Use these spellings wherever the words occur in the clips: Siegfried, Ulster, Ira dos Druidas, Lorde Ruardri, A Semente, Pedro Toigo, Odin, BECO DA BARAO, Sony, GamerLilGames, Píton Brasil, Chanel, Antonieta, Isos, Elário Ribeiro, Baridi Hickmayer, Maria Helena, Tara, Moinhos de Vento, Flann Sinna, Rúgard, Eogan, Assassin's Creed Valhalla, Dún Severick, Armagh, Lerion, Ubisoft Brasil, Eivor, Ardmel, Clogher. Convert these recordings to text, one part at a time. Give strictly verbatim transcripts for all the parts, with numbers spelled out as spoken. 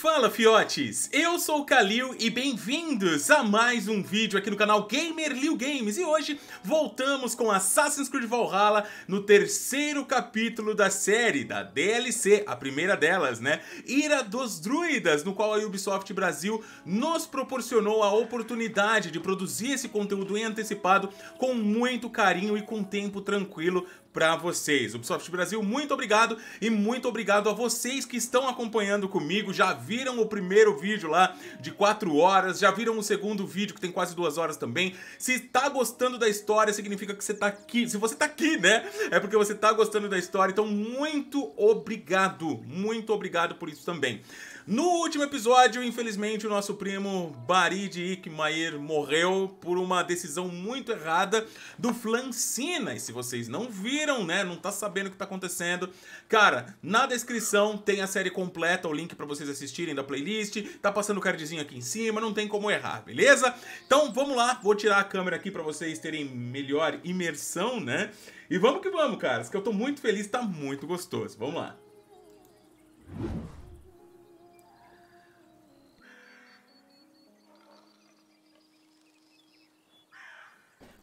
Fala fiotes, eu sou o Kalil e bem-vindos a mais um vídeo aqui no canal GamerLilGames. E hoje voltamos com Assassin's Creed Valhalla no terceiro capítulo da série, da D L C, a primeira delas, né? Ira dos Druidas, no qual a Ubisoft Brasil nos proporcionou a oportunidade de produzir esse conteúdo antecipado com muito carinho e com tempo tranquilo pra vocês. Ubisoft Brasil, muito obrigado, e muito obrigado a vocês que estão acompanhando comigo. Já viram o primeiro vídeo lá de quatro horas, já viram o segundo vídeo que tem quase duas horas também. Se tá gostando da história, significa que você tá aqui. Se você tá aqui, né, é porque você tá gostando da história. Então muito obrigado, muito obrigado por isso também. No último episódio, infelizmente, o nosso primo Baridi Hickmayer morreu por uma decisão muito errada do Flann Sinna. E se vocês não viram, né, não tá sabendo o que tá acontecendo, cara, na descrição tem a série completa, o link pra vocês assistirem da playlist, tá passando o cardzinho aqui em cima, não tem como errar, beleza? Então vamos lá, vou tirar a câmera aqui pra vocês terem melhor imersão, né? E vamos que vamos, caras, que eu tô muito feliz, tá muito gostoso, vamos lá.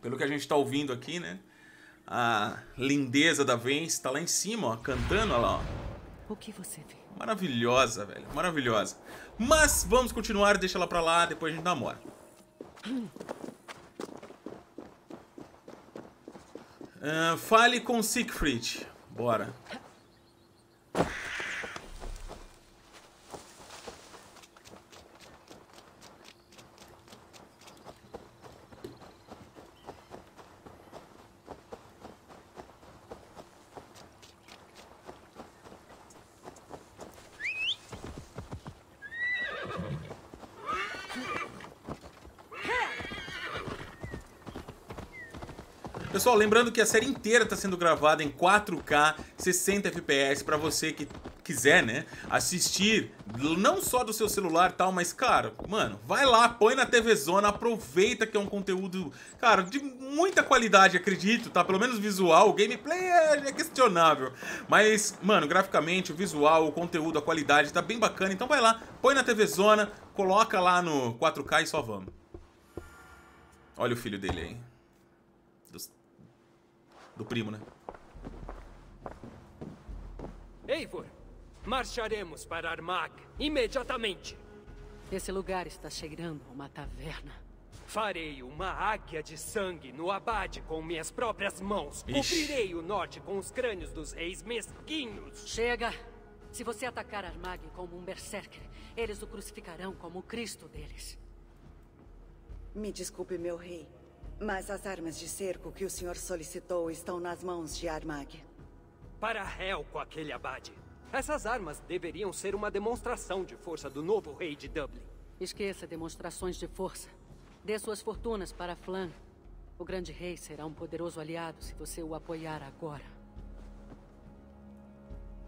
Pelo que a gente tá ouvindo aqui, né? A lindeza da Vence tá lá em cima, ó, cantando, olha lá, ó. O que você vê? Maravilhosa, velho, maravilhosa. Mas vamos continuar, deixa ela pra lá, depois a gente namora. Uh, fale com Siegfried. Bora. Pessoal, lembrando que a série inteira está sendo gravada em quatro K, sessenta F P S, para você que quiser, né, assistir, não só do seu celular e tal, mas, cara, mano, vai lá, põe na TVzona, aproveita que é um conteúdo, cara, de muita qualidade, acredito, tá? Pelo menos visual, o gameplay é questionável, mas, mano, graficamente, o visual, o conteúdo, a qualidade tá bem bacana, então vai lá, põe na TVzona, coloca lá no quatro K e só vamos. Olha o filho dele aí. Do primo, né? Eivor, marcharemos para Armagh imediatamente. Esse lugar está cheirando a uma taverna. Farei uma águia de sangue no abade com minhas próprias mãos. Ixi. Cobrirei o norte com os crânios dos reis mesquinhos. Chega! Se você atacar Armagh como um berserker, eles o crucificarão como o Cristo deles. Me desculpe, meu rei. Mas as armas de cerco que o senhor solicitou estão nas mãos de Armagh. Para réu com aquele abade. Essas armas deveriam ser uma demonstração de força do novo rei de Dublin. Esqueça demonstrações de força. Dê suas fortunas para Flann. O grande rei será um poderoso aliado se você o apoiar agora.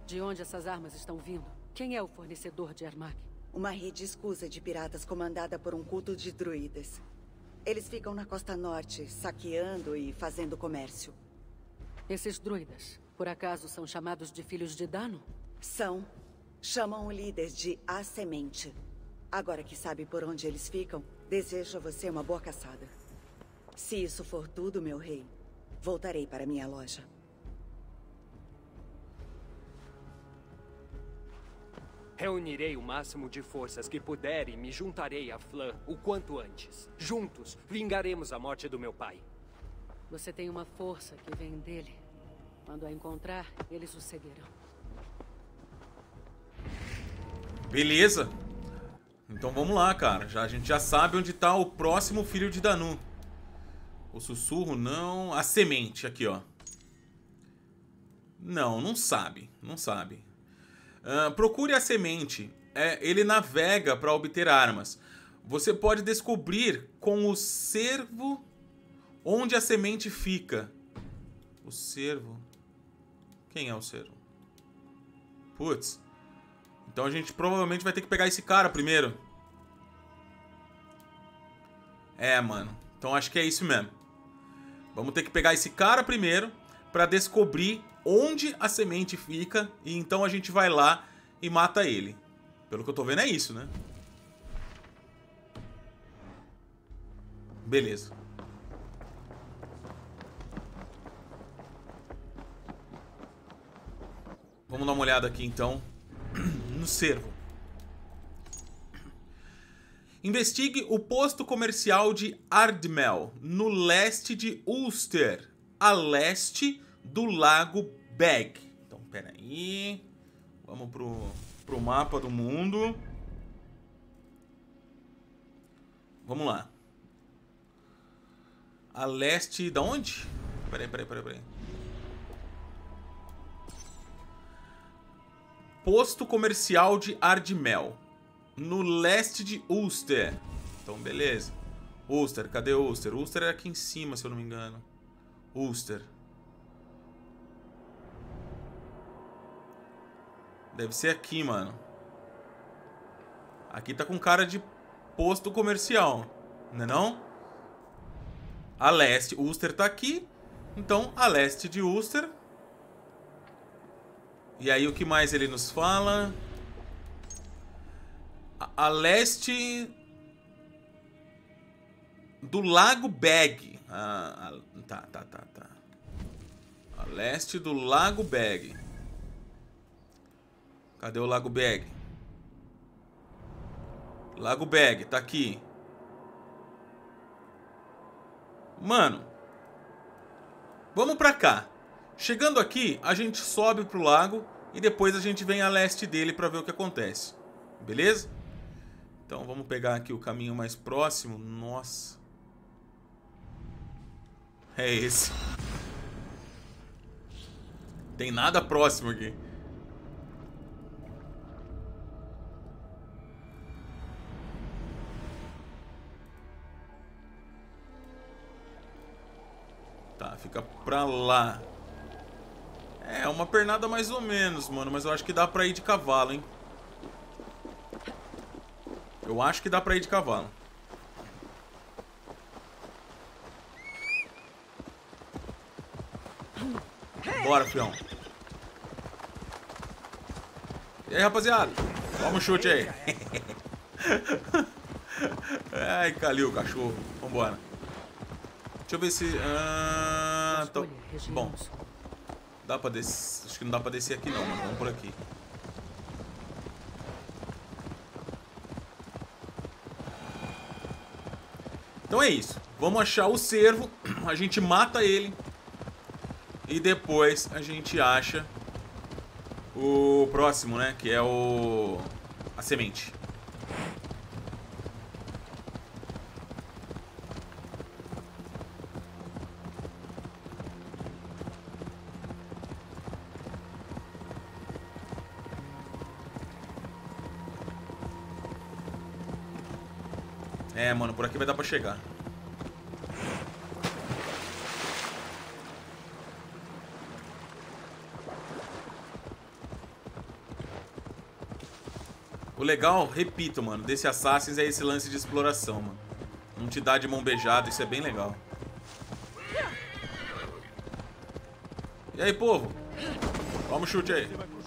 De onde essas armas estão vindo? Quem é o fornecedor de Armagh? Uma rede escusa de piratas comandada por um culto de druidas. Eles ficam na costa norte, saqueando e fazendo comércio. Esses druidas, por acaso, são chamados de Filhos de Dano? São. Chamam o líder de A Semente. Agora que sabe por onde eles ficam, desejo a você uma boa caçada. Se isso for tudo, meu rei, voltarei para minha loja. Reunirei o máximo de forças que puder e me juntarei a Flann o quanto antes. Juntos, vingaremos a morte do meu pai. Você tem uma força que vem dele. Quando a encontrar, eles o seguirão. Beleza. Então vamos lá, cara. Já, a gente já sabe onde tá o próximo filho de Danu. O sussurro, não... A semente, aqui, ó. Não, não sabe. Não sabe. Uh, procure a semente. É, ele navega para obter armas. Você pode descobrir com o cervo onde a semente fica. O cervo? Quem é o cervo? Putz. Então a gente provavelmente vai ter que pegar esse cara primeiro. É, mano. Então acho que é isso mesmo. Vamos ter que pegar esse cara primeiro para descobrir onde a semente fica, e então a gente vai lá e mata ele. Pelo que eu tô vendo é isso, né? Beleza. Vamos dar uma olhada aqui, então, no cervo. Investigue o posto comercial de Ardmel, no leste de Ulster, a leste do Lago Beg. Então, peraí. Vamos pro, pro mapa do mundo. Vamos lá. A leste da onde? Peraí, peraí, peraí, peraí. Posto comercial de Ardmel, no leste de Ulster. Então, beleza. Ulster, cadê Ulster? Ulster é aqui em cima, se eu não me engano. Ulster. Deve ser aqui, mano. Aqui tá com cara de posto comercial, não é não? A leste, Ulster tá aqui. Então, a leste de Ulster. E aí, o que mais ele nos fala? A, a leste do Lago Beg. Ah, a, tá, tá, tá, tá. A leste do Lago Beg. Cadê o Lago Beg? Lago Beg, tá aqui. Mano, vamos pra cá. Chegando aqui, a gente sobe pro lago e depois a gente vem a leste dele pra ver o que acontece. Beleza? Então vamos pegar aqui o caminho mais próximo. Nossa. É esse. Tem nada próximo aqui. Tá, fica pra lá. É, uma pernada mais ou menos, mano. Mas eu acho que dá pra ir de cavalo, hein? Eu acho que dá pra ir de cavalo. Bora, fião. E aí, rapaziada? Toma um chute aí. Ai, caliu o cachorro. Vambora. Deixa eu ver se... Ah, tô... Bom... Dá pra descer. Acho que não dá pra descer aqui não, mano. Vamos por aqui. Então é isso. Vamos achar o cervo. A gente mata ele. E depois a gente acha o próximo, né? Que é o... A semente. É, mano, por aqui vai dar pra chegar. O legal, repito, mano, desse Assassin's é esse lance de exploração, mano. Não te dá de mão beijada, isso é bem legal. E aí, povo? Toma um chute aí. Olha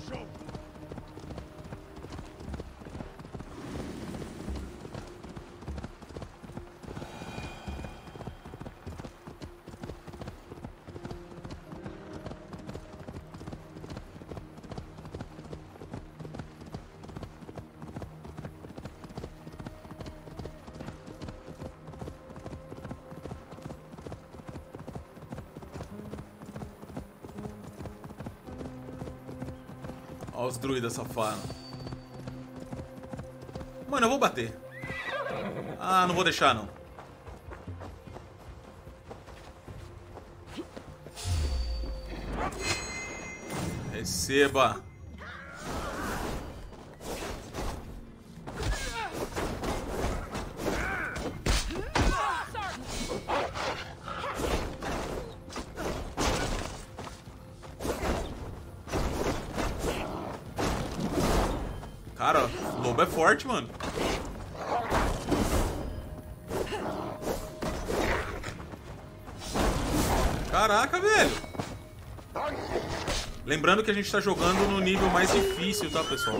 os druidas safados. Mano, eu vou bater. Ah, não vou deixar, não. Receba. Cara, o lobo é forte, mano. Caraca, velho. Lembrando que a gente tá jogando no nível mais difícil, tá, pessoal?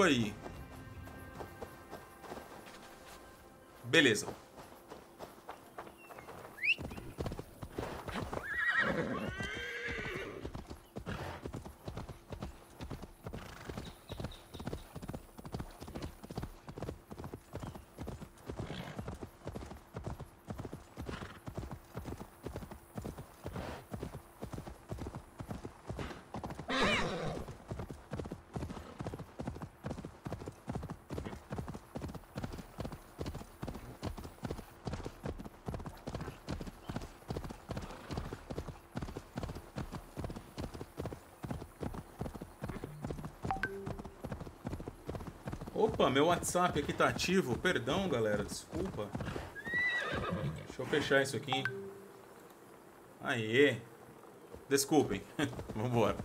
pouco aí. Beleza. Opa, meu WhatsApp aqui tá ativo. Perdão, galera, desculpa. Deixa eu fechar isso aqui. Aê. Desculpem. Vambora.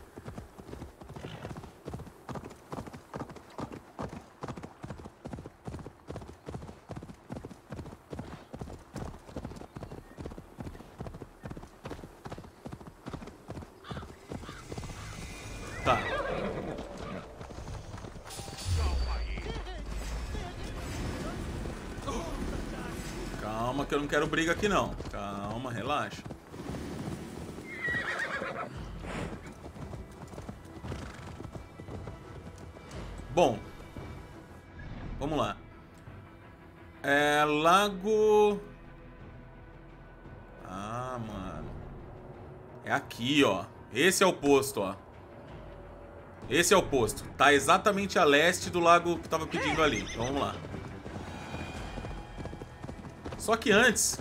Eu não quero briga aqui não. Calma, relaxa. Bom, vamos lá. É Lago... Ah, mano. É aqui, ó. Esse é o posto, ó. Esse é o posto. Tá exatamente a leste do lago que tava pedindo ali. Então, vamos lá. Só que antes,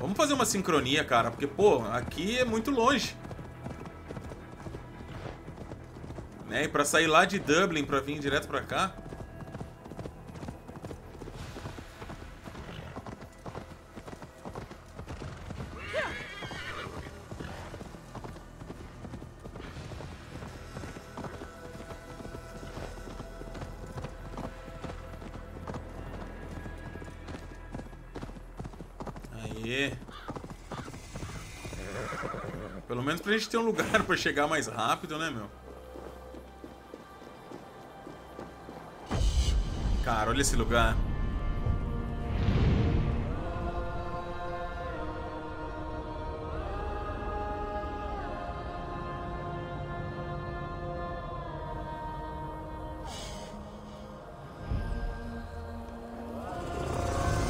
vamos fazer uma sincronia, cara, porque, pô, aqui é muito longe. Né? E pra sair lá de Dublin, pra vir direto pra cá. Pelo menos pra gente ter um lugar pra chegar mais rápido, né, meu? Cara, olha esse lugar.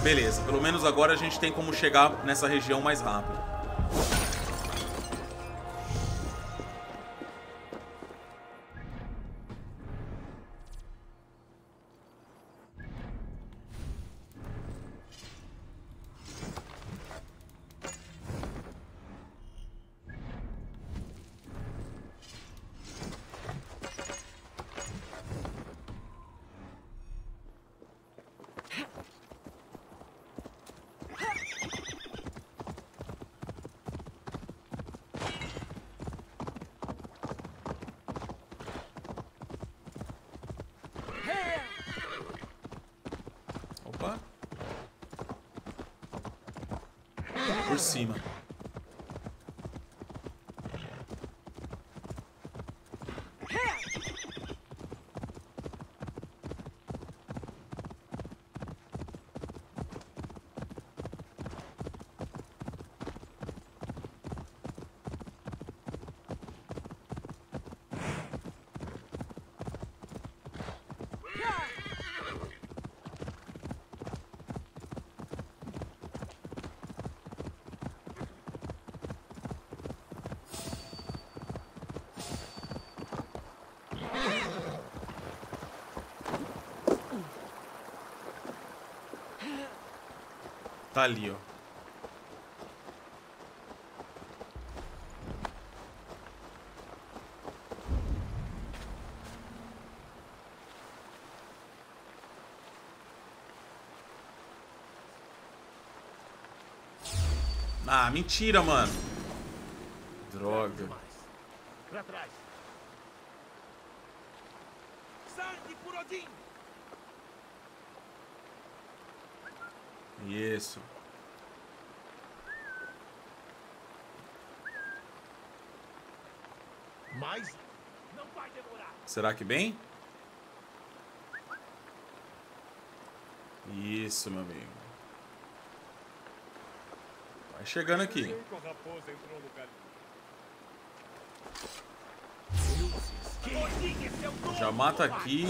Beleza, pelo menos agora a gente tem como chegar nessa região mais rápido. Por cima. Tá ali, ó. Ah, mentira, mano. Droga. Pra trás. Sangue por Odin. Isso. Mas não vai demorar. Será que bem? Isso, meu amigo. Vai chegando aqui. Já mata aqui.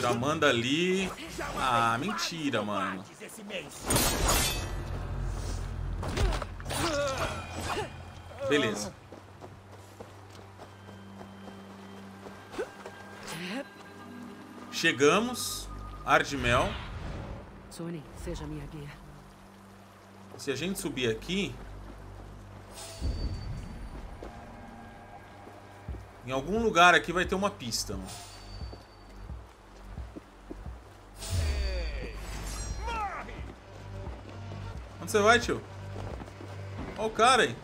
Já manda ali. Ah, mentira, mano. Beleza. Chegamos. Ardmel. Sony, seja minha guia. Se a gente subir aqui, em algum lugar aqui vai ter uma pista, mano. Onde você vai, tio? Olha o cara aí.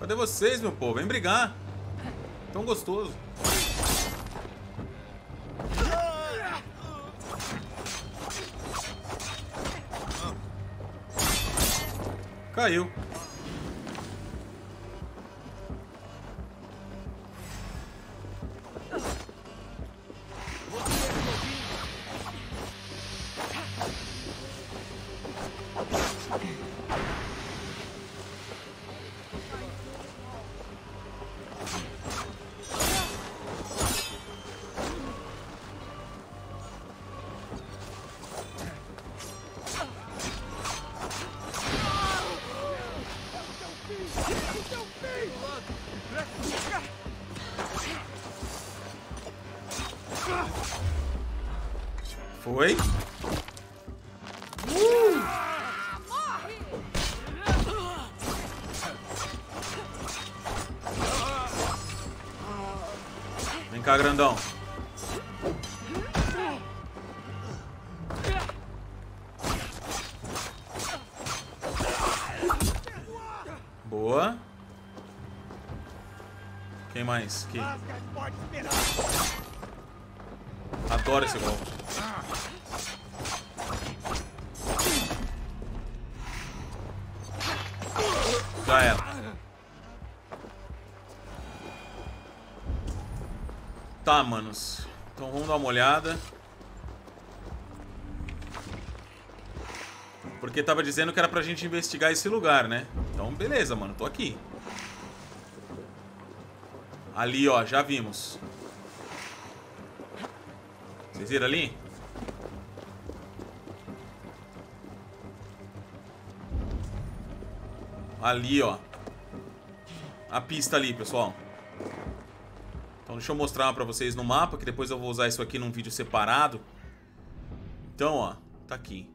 Cadê vocês, meu povo? Vem brigar. Tão gostoso. Caiu. Foi. Uh! Vem cá, grandão. Boa. Quem mais? Quem? Adoro esse golpe. Já era. Tá, manos. Então vamos dar uma olhada. Porque tava dizendo que era pra gente investigar esse lugar, né? Então beleza, mano. Tô aqui. Ali, ó. Já vimos. Vocês viram ali? Ali, ó. A pista ali, pessoal. Então deixa eu mostrar pra vocês no mapa, que depois eu vou usar isso aqui num vídeo separado. Então, ó, tá aqui.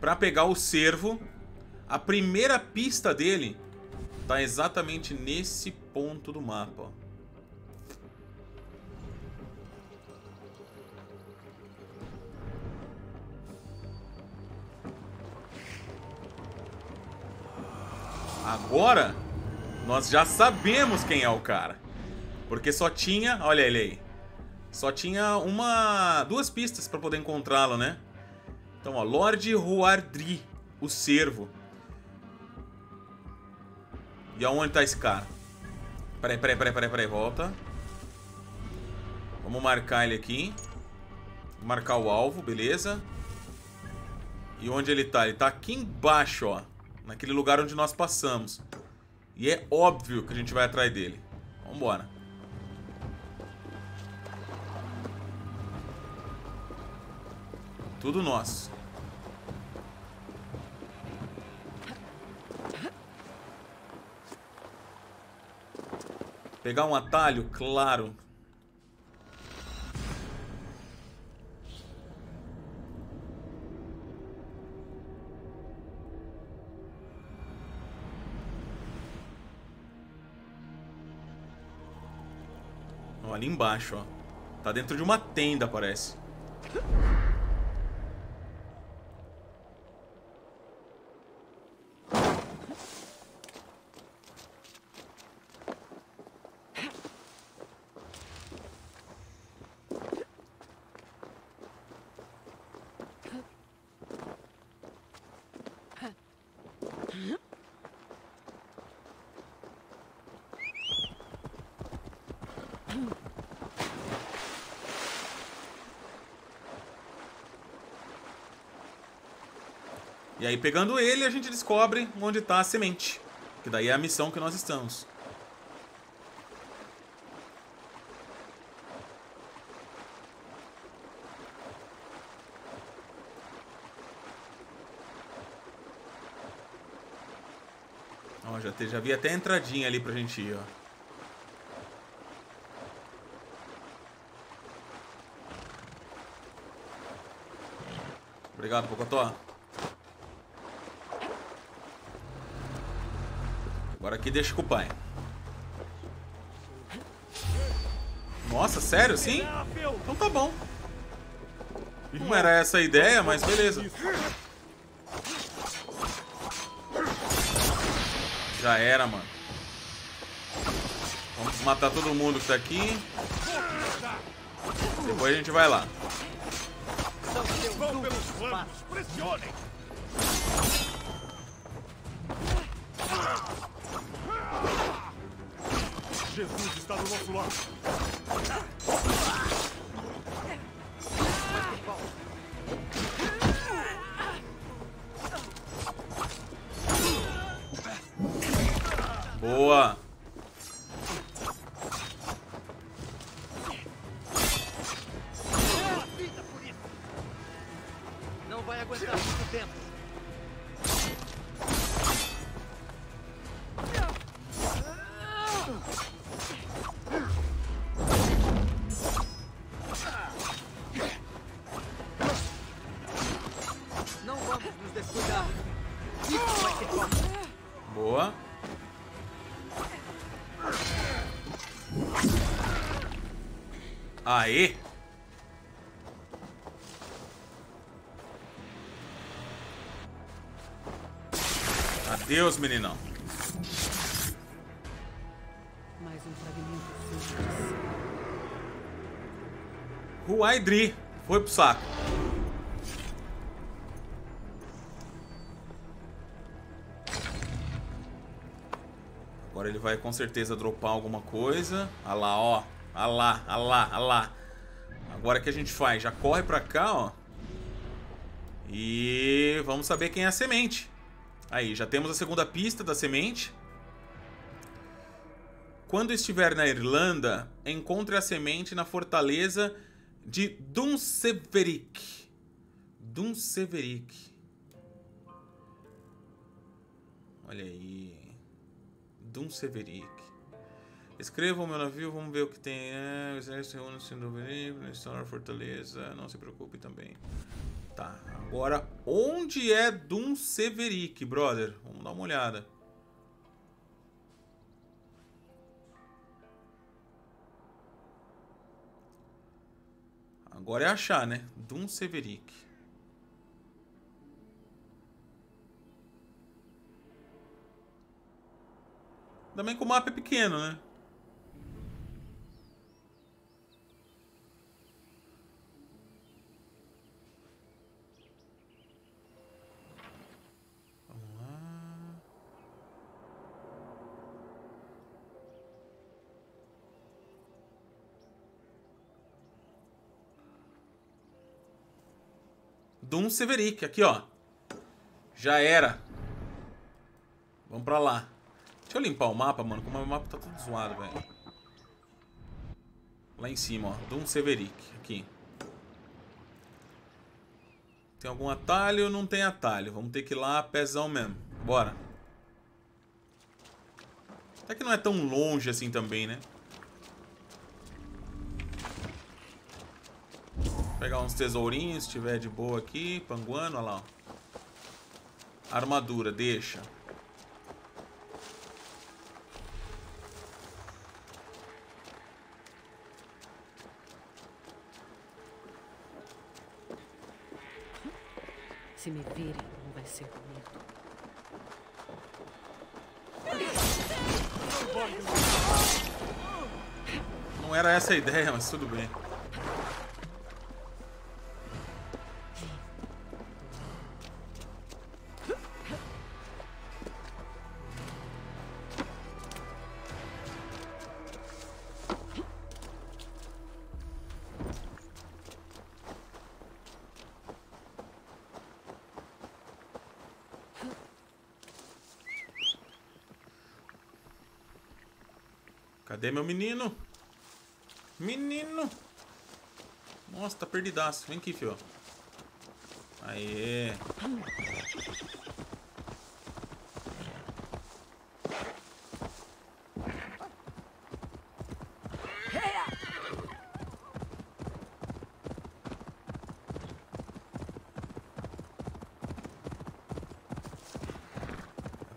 Pra pegar o cervo, a primeira pista dele tá exatamente nesse ponto do mapa, ó. Agora, nós já sabemos quem é o cara. Porque só tinha, olha ele aí. Só tinha uma, duas pistas para poder encontrá-lo, né? Então, ó, Lorde Ruardri, o cervo. E aonde tá esse cara? Peraí, peraí, peraí, peraí, peraí, volta. Vamos marcar ele aqui. Marcar o alvo, beleza. E onde ele tá? Ele tá aqui embaixo, ó. Naquele lugar onde nós passamos. E é óbvio que a gente vai atrás dele. Vambora. Tudo nosso. Pegar um atalho? Claro. Ali embaixo, ó. Tá dentro de uma tenda, parece. E aí, pegando ele, a gente descobre onde está a semente. Que daí é a missão que nós estamos. Ó, já, te, já vi até a entradinha ali pra gente ir, ó. Obrigado, Pocotó. Agora aqui deixa com o pai. Nossa, sério? Sim? Então tá bom. Não era essa a ideia, mas beleza. Já era, mano. Vamos matar todo mundo que tá aqui. Depois a gente vai lá. Vão pelos flancos, pressionem! Jesus está do nosso lado! Boa! Aê! Adeus, meninão. Mais um fragmento. Ruardri foi pro saco. Agora ele vai com certeza dropar alguma coisa. Ah lá, ó. Ah lá, ah lá, ah lá. Agora o que a gente faz? Já corre pra cá, ó. E vamos saber quem é a semente. Aí, já temos a segunda pista da semente. Quando estiver na Irlanda, encontre a semente na fortaleza de Dún Severick. Dún Severick. Olha aí. Dún Severick. Escreva o meu navio, vamos ver o que tem. É, o exército reúne-se no Benívio, na fortaleza, não se preocupe também. Tá, agora onde é Dún Severick, brother? Vamos dar uma olhada. Agora é achar, né? Dún Severick. Também que o mapa é pequeno, né? Dún Severick, aqui ó. Já era. Vamos pra lá. Deixa eu limpar o mapa, mano. Como o mapa tá todo zoado, velho. Lá em cima, ó. Dún Severick, aqui. Tem algum atalho? Não tem atalho. Vamos ter que ir lá, pezão mesmo. Bora. Até que não é tão longe assim também, né? Pegar uns tesourinhos, se tiver de boa aqui. Panguano, olha lá. Ó. Armadura, deixa. Se me virem, não vai ser bonito. Não era essa a ideia, mas tudo bem. Cadê meu menino? Menino! Nossa, tá perdidaço. Vem aqui, fio. Aê!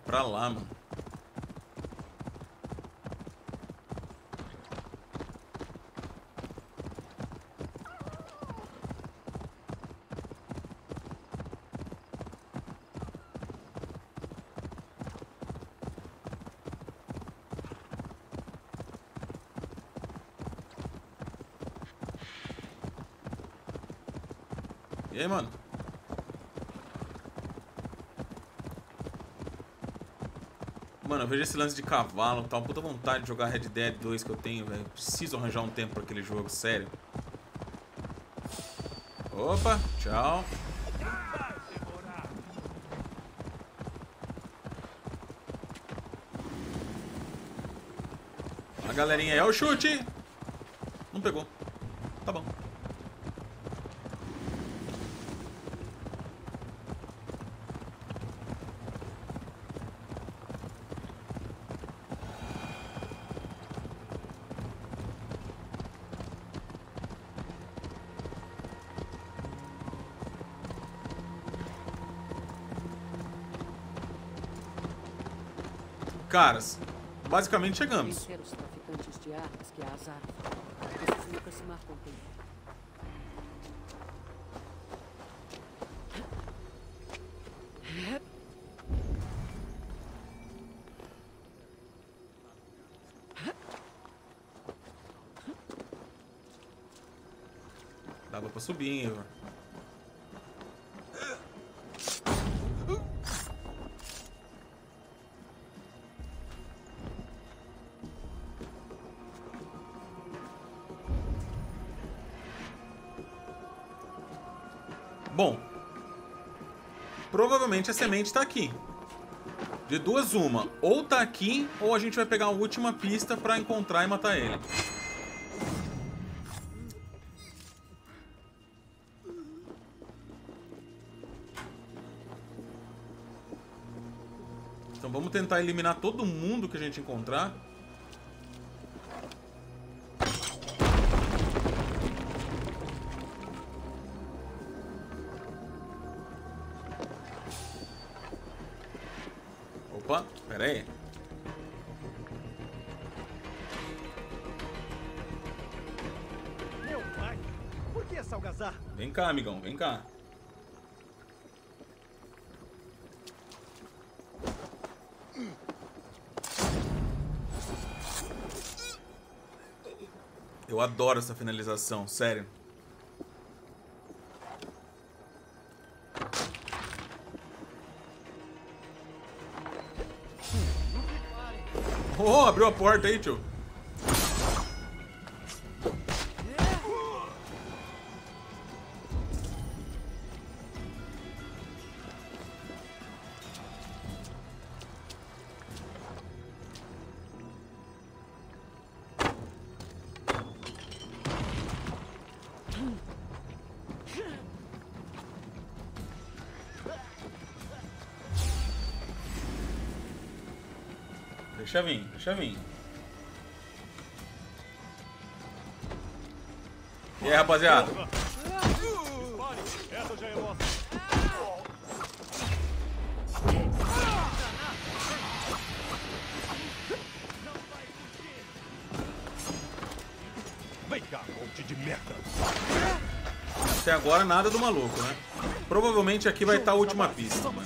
Pra lá, mano. E aí, mano? Mano, eu vejo esse lance de cavalo e tal. Puta vontade de jogar Red Dead dois que eu tenho, velho. Preciso arranjar um tempo pra aquele jogo, sério. Opa, tchau. A galerinha aí, ó, o chute! Não pegou. Tá bom. Caras, basicamente chegamos. Dava pra subir, hein, Eivor? Bom, provavelmente a semente tá aqui. De duas uma, ou tá aqui, ou a gente vai pegar a última pista pra encontrar e matar ele. Então vamos tentar eliminar todo mundo que a gente encontrar. Pera aí. Meu pai, por que essa algazarra? Vem cá, amigão, vem cá. Eu adoro essa finalização, sério. Oh, abriu a porta aí, tio. Deixa vir, deixa vir. E aí, rapaziada? Vem cá, monte de merda. Até agora nada do maluco, né? Provavelmente aqui vai estar a última pista. Mas...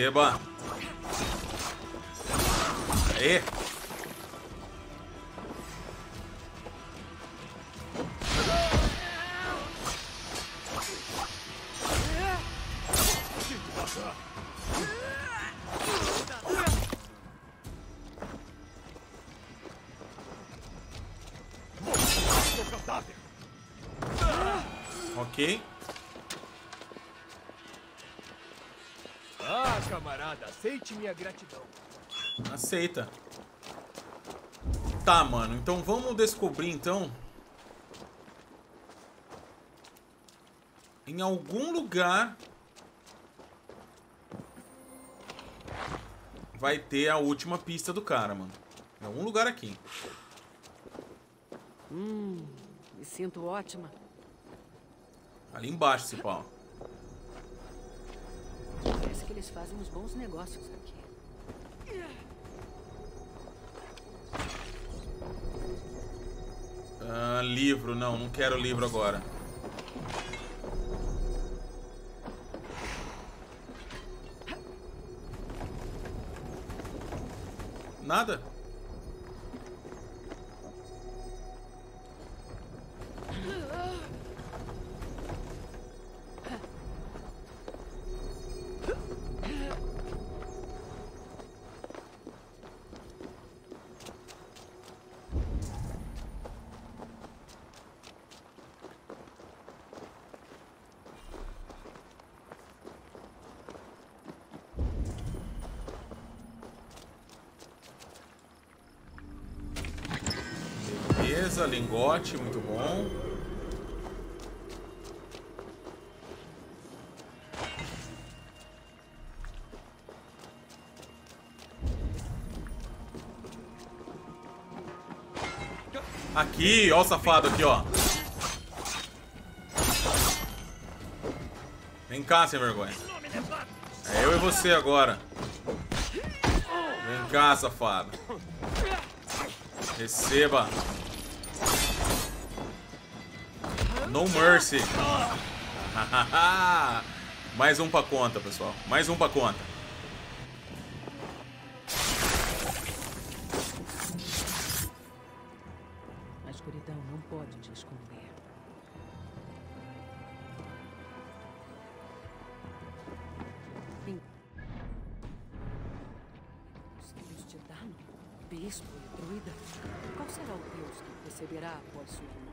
Eba. Aê. Ok. Ah, camarada, aceite minha gratidão. Aceita. Tá, mano. Então vamos descobrir, então. Em algum lugar vai ter a última pista do cara, mano. Em algum lugar aqui. Hum, me sinto ótima. Ali embaixo, esse pau. Parece que eles fazem uns bons negócios aqui. Ah, livro. Não, não quero livro agora. Nada? Lingote, muito bom. Aqui, ó o safado aqui, ó. Vem cá, sem vergonha. É eu e você agora. Vem cá, safado. Receba. No mercy. Mais um pra conta, pessoal. Mais um pra conta. A escuridão não pode te esconder. Os filhos de Dano, bispo e druida. Qual será o Deus que receberá após sua morte?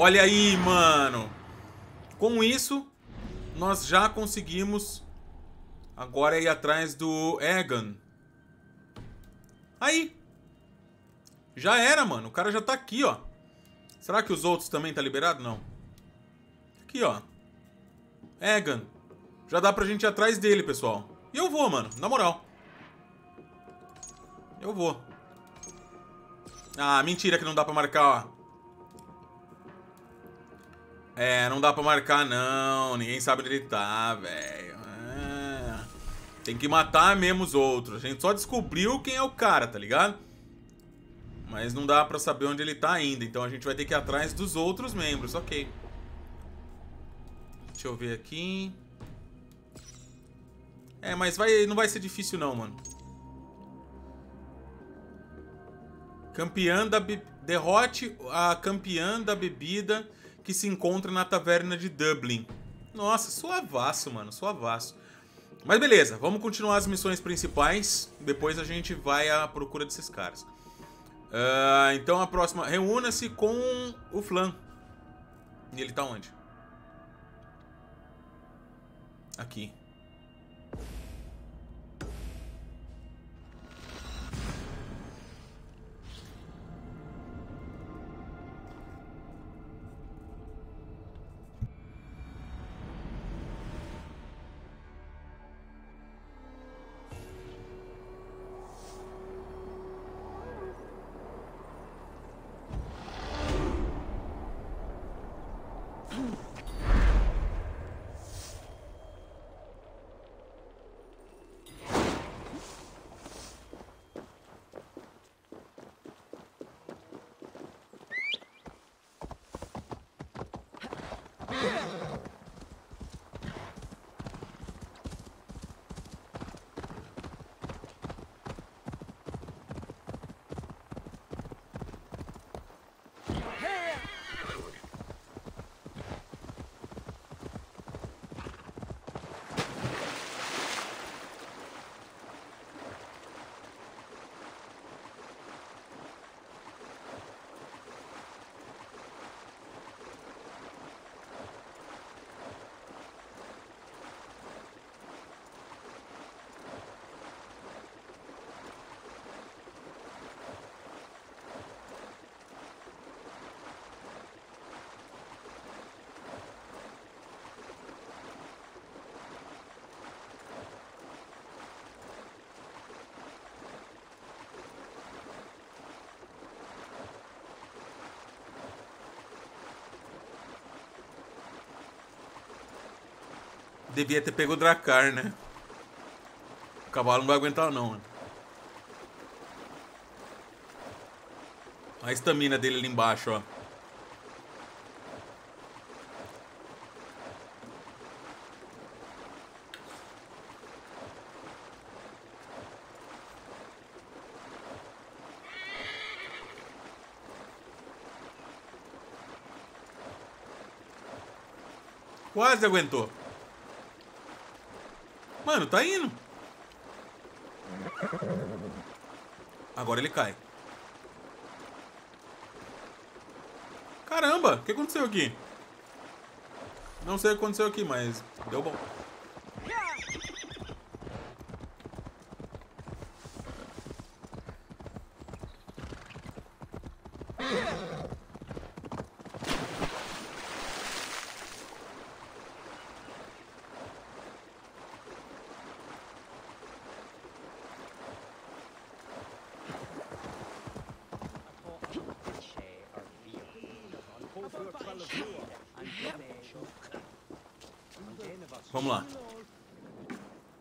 Olha aí, mano. Com isso, nós já conseguimos agora ir atrás do Eogan. Aí. Já era, mano. O cara já tá aqui, ó. Será que os outros também tá liberado? Não. Aqui, ó. Eogan. Já dá pra gente ir atrás dele, pessoal. E eu vou, mano. Na moral. Eu vou. Ah, mentira que não dá pra marcar, ó. É, não dá pra marcar, não. Ninguém sabe onde ele tá, velho. É. Tem que matar mesmo os outros. A gente só descobriu quem é o cara, tá ligado? Mas não dá pra saber onde ele tá ainda. Então a gente vai ter que ir atrás dos outros membros, ok. Deixa eu ver aqui. É, mas vai, não vai ser difícil não, mano. Campeã da be... Derrote a campeã da bebida... que se encontra na taverna de Dublin. Nossa, suavaço, mano, suavaço. Mas beleza, vamos continuar as missões principais. Depois a gente vai à procura desses caras. Uh, então a próxima... Reúna-se com o Flann. E ele tá onde? Aqui. Devia ter pego o Drakkar, né? O cavalo não vai aguentar não, né? A estamina dele ali embaixo, ó. Quase aguentou. Mano, tá indo. Agora ele cai. Caramba, o que aconteceu aqui? Não sei o que aconteceu aqui, mas deu bom. Vamos lá.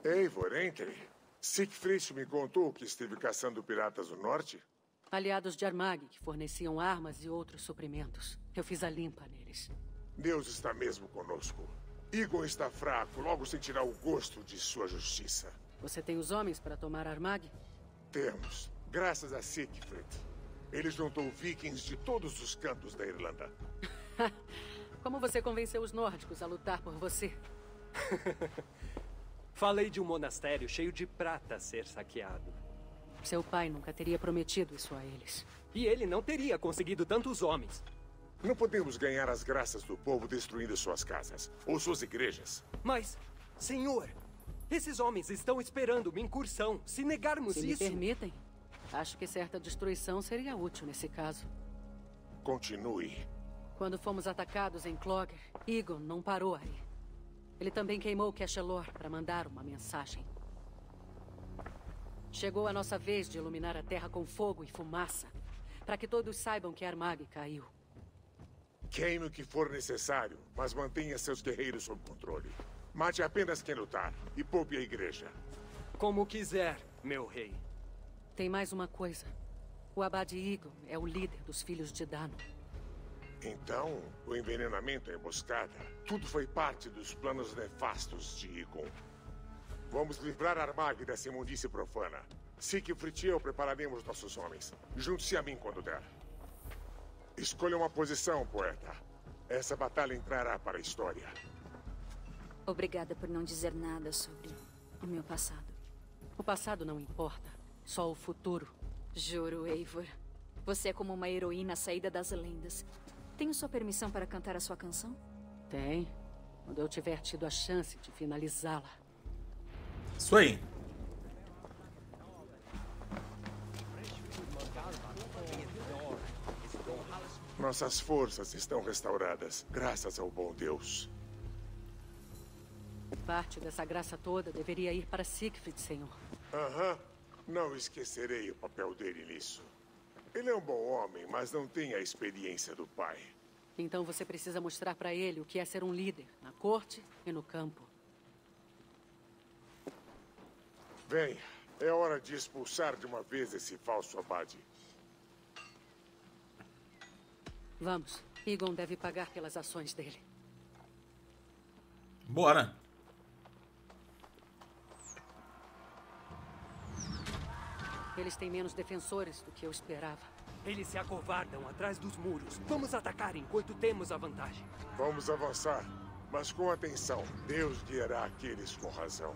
Eivor, entre. Siegfried me contou que esteve caçando piratas do norte. Aliados de Armagh que forneciam armas e outros suprimentos. Eu fiz a limpa neles. Deus está mesmo conosco. Egon está fraco, logo sentirá o gosto de sua justiça. Você tem os homens para tomar Armagh? Temos, graças a Siegfried. Ele juntou vikings de todos os cantos da Irlanda. Como você convenceu os nórdicos a lutar por você? Falei de um monastério cheio de prata a ser saqueado. Seu pai nunca teria prometido isso a eles. E ele não teria conseguido tantos homens. Não podemos ganhar as graças do povo destruindo suas casas ou suas igrejas. Mas, senhor, esses homens estão esperando uma incursão. Se negarmos isso... Se me permitem, acho que certa destruição seria útil nesse caso. Continue. Quando fomos atacados em Clogher, Egon não parou aí. Ele também queimou Cachelor para mandar uma mensagem. Chegou a nossa vez de iluminar a terra com fogo e fumaça, para que todos saibam que Armagh caiu. Queime o que for necessário, mas mantenha seus guerreiros sob controle. Mate apenas quem lutar e poupe a igreja. Como quiser, meu rei. Tem mais uma coisa. O abade Egon é o líder dos Filhos de Dano. Então, o envenenamento, a emboscada, tudo foi parte dos planos nefastos de Egon. Vamos livrar Armagh dessa imundícia profana. Siegfried e eu prepararemos nossos homens. Junte-se a mim quando der. Escolha uma posição, poeta. Essa batalha entrará para a história. Obrigada por não dizer nada sobre o meu passado. O passado não importa, só o futuro. Juro, Eivor. Você é como uma heroína à saída das lendas. Tenho sua permissão para cantar a sua canção? Tem. Quando eu tiver tido a chance de finalizá-la. Isso aí. Nossas forças estão restauradas, graças ao bom Deus. Parte dessa graça toda deveria ir para Siegfried, senhor. Aham. Não esquecerei o papel dele nisso. Ele é um bom homem, mas não tem a experiência do pai. Então você precisa mostrar para ele o que é ser um líder, na corte e no campo. Bem, é hora de expulsar de uma vez esse falso abade. Vamos. Egon deve pagar pelas ações dele. Bora. Eles têm menos defensores do que eu esperava. Eles se acovardam atrás dos muros. Vamos atacar enquanto temos a vantagem. Vamos avançar, mas com atenção. Deus guiará aqueles com razão.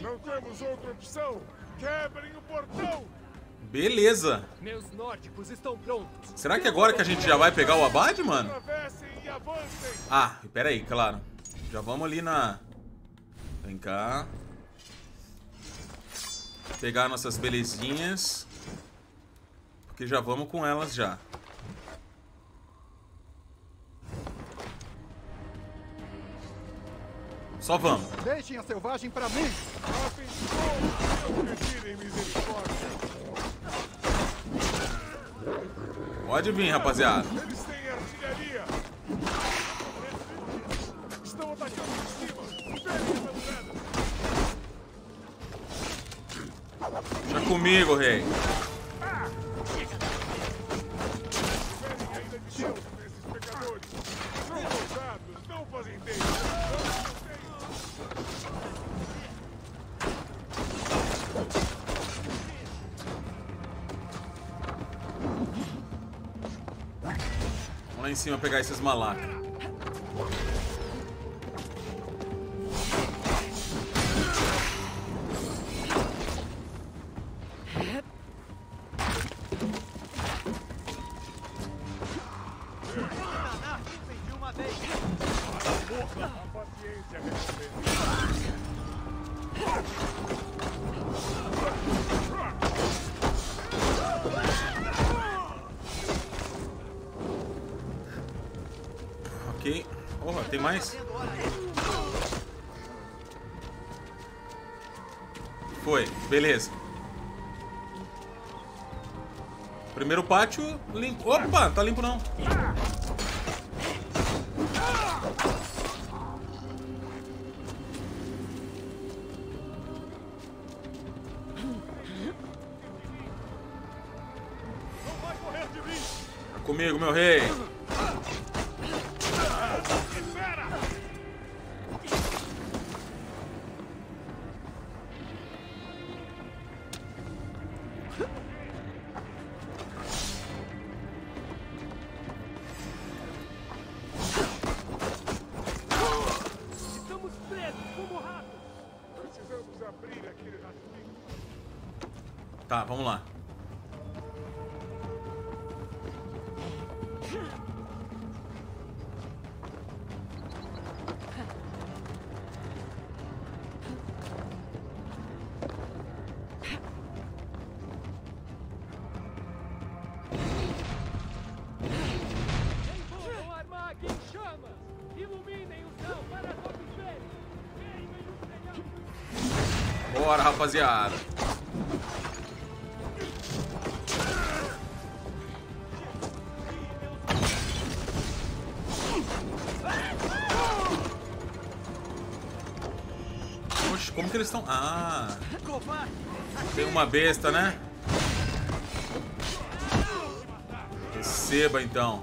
Não temos outra opção. Quebrem o portão. Beleza. Meus nórdicos estão prontos. Será que agora que a gente já vai pegar o abade, mano? Ah, pera aí, claro. Já vamos ali na... Vem cá. Pegar nossas belezinhas. Porque já vamos com elas já. Só vamos. Deixem a selvagem pra mim. Misericórdia. Pode vir, rapaziada. Eles têm artilharia. Estão atacando de cima. Deixa comigo, rei. Vamos lá em cima pegar esses malacas. Beleza. Primeiro pátio limpo. Opa, tá limpo não. Tá comigo, meu rei. Tá, vamos lá. Bora, rapaziada. Que eles estão... Ah, tem uma besta, né? Receba, então.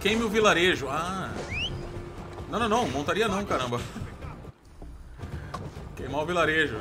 Queime o vilarejo. Ah. Não, não, não. Montaria não, caramba. Queimar o vilarejo.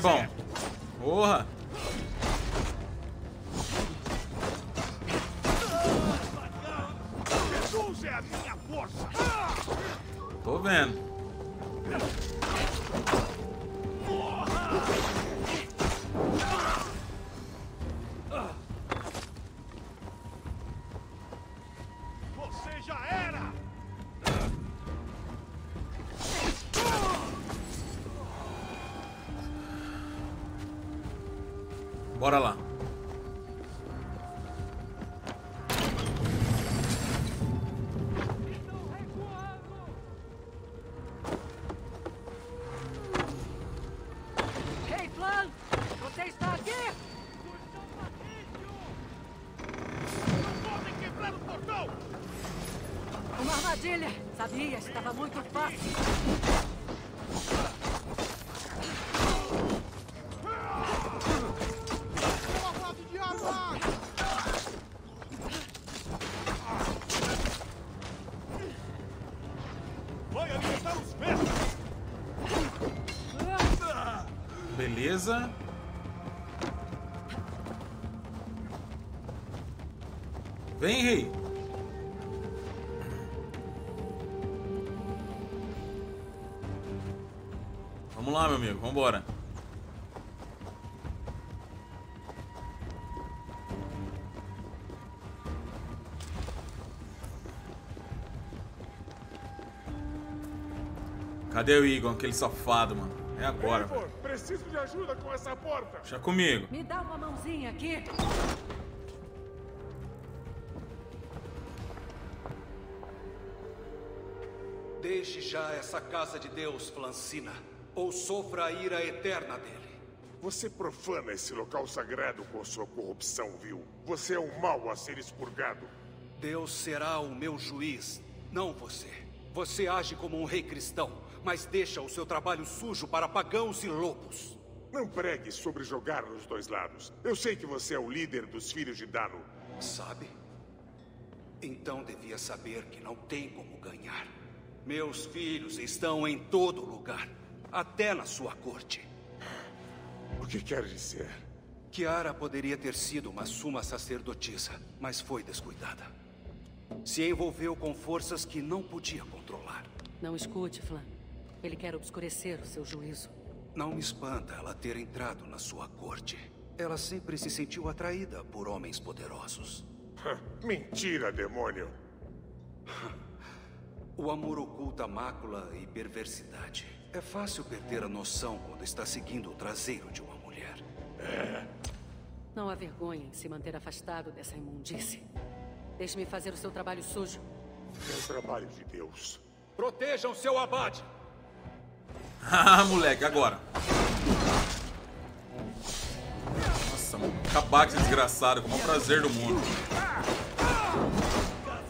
Bom, porra! Jesus é a minha força! Tô vendo. Você já era! Bora lá. Ei, Flann! Você está aqui? Estamos aqui! armadilha! Sabia, estava muito fácil! Beleza. Vem, rei. Vamos lá, meu amigo. Vamos embora. Cadê o Eogan? Aquele safado, mano. É agora. Eivor, preciso de ajuda com essa porta. Deixa comigo. Me dá uma mãozinha aqui. Deixe já essa casa de Deus, Flann Sinna, ou sofra a ira eterna dele. Você profana esse local sagrado com sua corrupção, vil. Você é um mal a ser expurgado. Deus será o meu juiz, não você. Você age como um rei cristão, mas deixa o seu trabalho sujo para pagãos e lobos. Não pregue sobre jogar nos dois lados. Eu sei que você é o líder dos Filhos de Dano. Sabe? Então devia saber que não tem como ganhar. Meus filhos estão em todo lugar, até na sua corte. O que quer dizer? Ciara poderia ter sido uma suma sacerdotisa, mas foi descuidada. Se envolveu com forças que não podia controlar. Não escute, Flann. Ele quer obscurecer o seu juízo. Não me espanta ela ter entrado na sua corte. Ela sempre se sentiu atraída por homens poderosos. Mentira, demônio! O amor oculta mácula e perversidade. É fácil perder a noção quando está seguindo o traseiro de uma mulher. É. Não há vergonha em se manter afastado dessa imundície. Deixe-me fazer o seu trabalho sujo. É o trabalho de Deus. Protejam seu abade! Ah, moleque, agora. Nossa, mano. Acabar com esse desgraçado, com o maior prazer do mundo.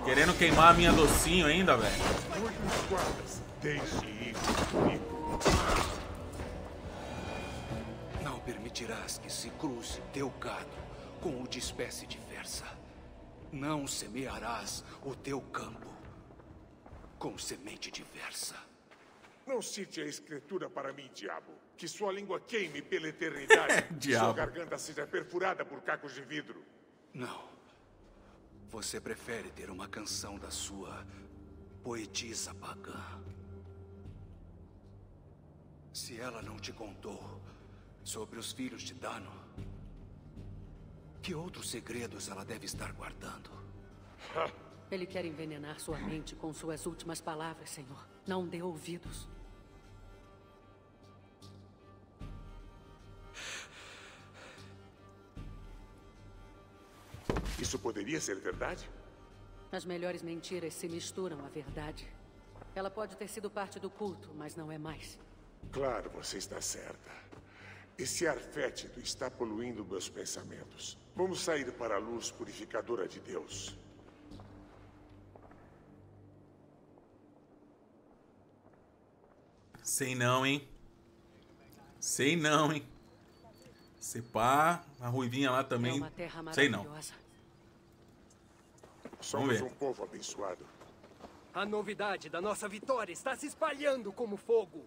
Querendo queimar a minha docinho ainda, velho. Não permitirás que se cruze teu gado com o de espécie diversa. Não semearás o teu campo com semente diversa. Não cite a escritura para mim, diabo. Que sua língua queime pela eternidade. Diabo. Sua garganta seja perfurada por cacos de vidro. Não. Você prefere ter uma canção da sua poetisa pagã. Se ela não te contou sobre os Filhos de Dano, que outros segredos ela deve estar guardando? Ele quer envenenar sua mente com suas últimas palavras, senhor. Não dê ouvidos. Isso poderia ser verdade? As melhores mentiras se misturam à verdade. Ela pode ter sido parte do culto, mas não é mais. Claro, você está certa. Esse ar fétido está poluindo meus pensamentos. Vamos sair para a luz purificadora de Deus. Sei não, hein? Sei não, hein? Se pá, a ruivinha lá também. É uma terra maravilhosa. Sei não. Somos um povo abençoado. A novidade da nossa vitória está se espalhando como fogo.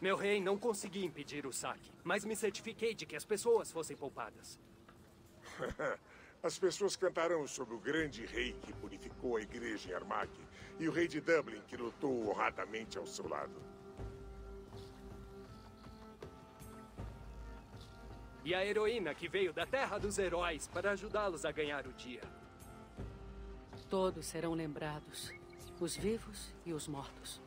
Meu rei, não consegui impedir o saque, mas me certifiquei de que as pessoas fossem poupadas. As pessoas cantarão sobre o grande rei que purificou a igreja em Armagh e o rei de Dublin que lutou honradamente ao seu lado. E a heroína que veio da terra dos heróis para ajudá-los a ganhar o dia. Todos serão lembrados, os vivos e os mortos.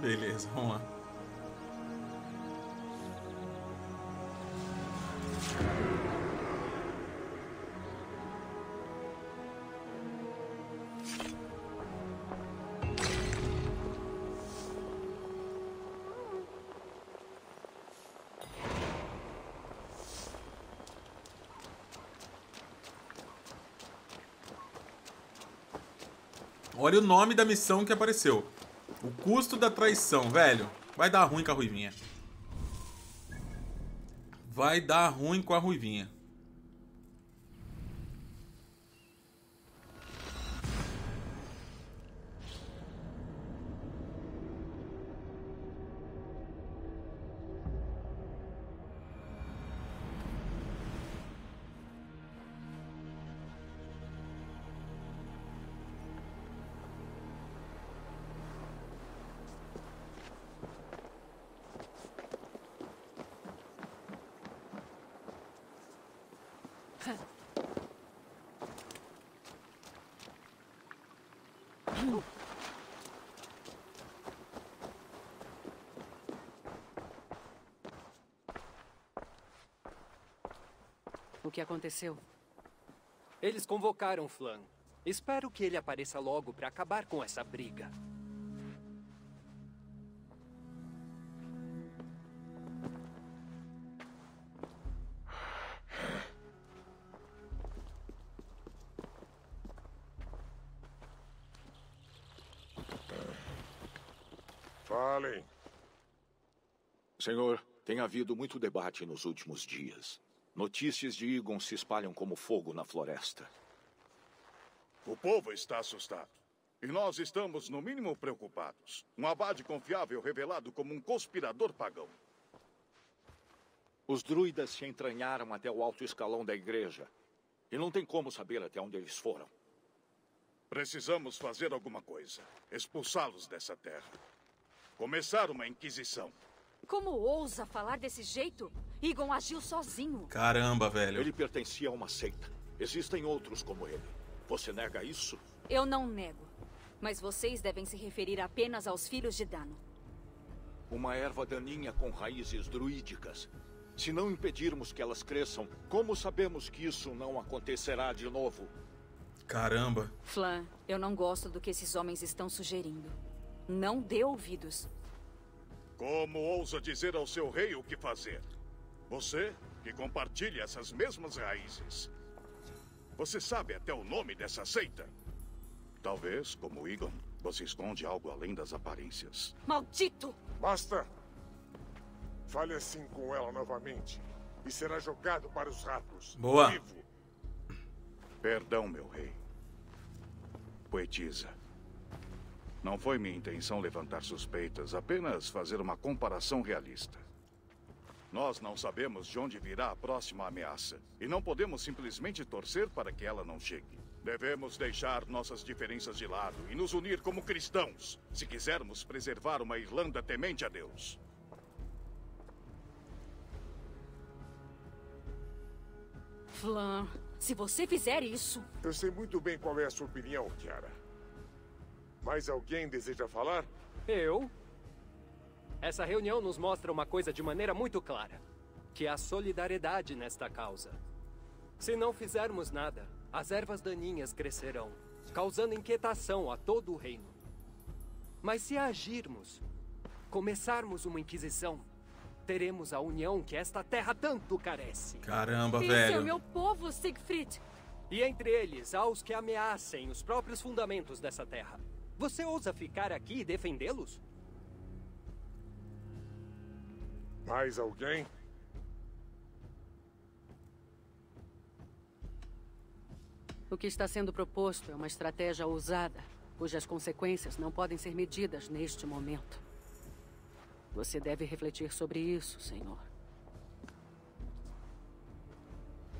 Beleza, vamos lá. Olha o nome da missão que apareceu. O custo da traição, velho. Vai dar ruim com a Ruivinha. Vai dar ruim com a Ruivinha. O que aconteceu? Eles convocaram Flann. Espero que ele apareça logo para acabar com essa briga. Falem. Senhor, tem havido muito debate nos últimos dias. Notícias de Eogan se espalham como fogo na floresta. O povo está assustado. E nós estamos, no mínimo, preocupados. Um abade confiável revelado como um conspirador pagão. Os druidas se entranharam até o alto escalão da igreja. E não tem como saber até onde eles foram. Precisamos fazer alguma coisa. Expulsá-los dessa terra. Começar uma inquisição. Como ousa falar desse jeito? Eogan agiu sozinho. Caramba, velho. Ele pertencia a uma seita. Existem outros como ele. Você nega isso? Eu não nego. Mas vocês devem se referir apenas aos Filhos de Dano. Uma erva daninha com raízes druídicas. Se não impedirmos que elas cresçam, como sabemos que isso não acontecerá de novo? Caramba. Flann, eu não gosto do que esses homens estão sugerindo. Não dê ouvidos. Como ousa dizer ao seu rei o que fazer? Você, que compartilha essas mesmas raízes. Você sabe até o nome dessa seita? Talvez, como Eogan, você esconde algo além das aparências. Maldito! Basta! Fale assim com ela novamente e será jogado para os ratos. Boa! Vivo. Perdão, meu rei. Poetisa. Não foi minha intenção levantar suspeitas, apenas fazer uma comparação realista. Nós não sabemos de onde virá a próxima ameaça, e não podemos simplesmente torcer para que ela não chegue. Devemos deixar nossas diferenças de lado e nos unir como cristãos, se quisermos preservar uma Irlanda temente a Deus. Flann, se você fizer isso... Eu sei muito bem qual é a sua opinião, Ciara. Mais alguém deseja falar? Eu? Essa reunião nos mostra uma coisa de maneira muito clara. Que há solidariedade nesta causa. Se não fizermos nada, as ervas daninhas crescerão, causando inquietação a todo o reino. Mas se agirmos, começarmos uma inquisição, teremos a união que esta terra tanto carece. Caramba, Esse velho. Esse é o meu povo, Siegfried. E entre eles, há os que ameacem os próprios fundamentos dessa terra. Você ousa ficar aqui e defendê-los? Mais alguém? O que está sendo proposto é uma estratégia ousada, cujas consequências não podem ser medidas neste momento. Você deve refletir sobre isso, senhor.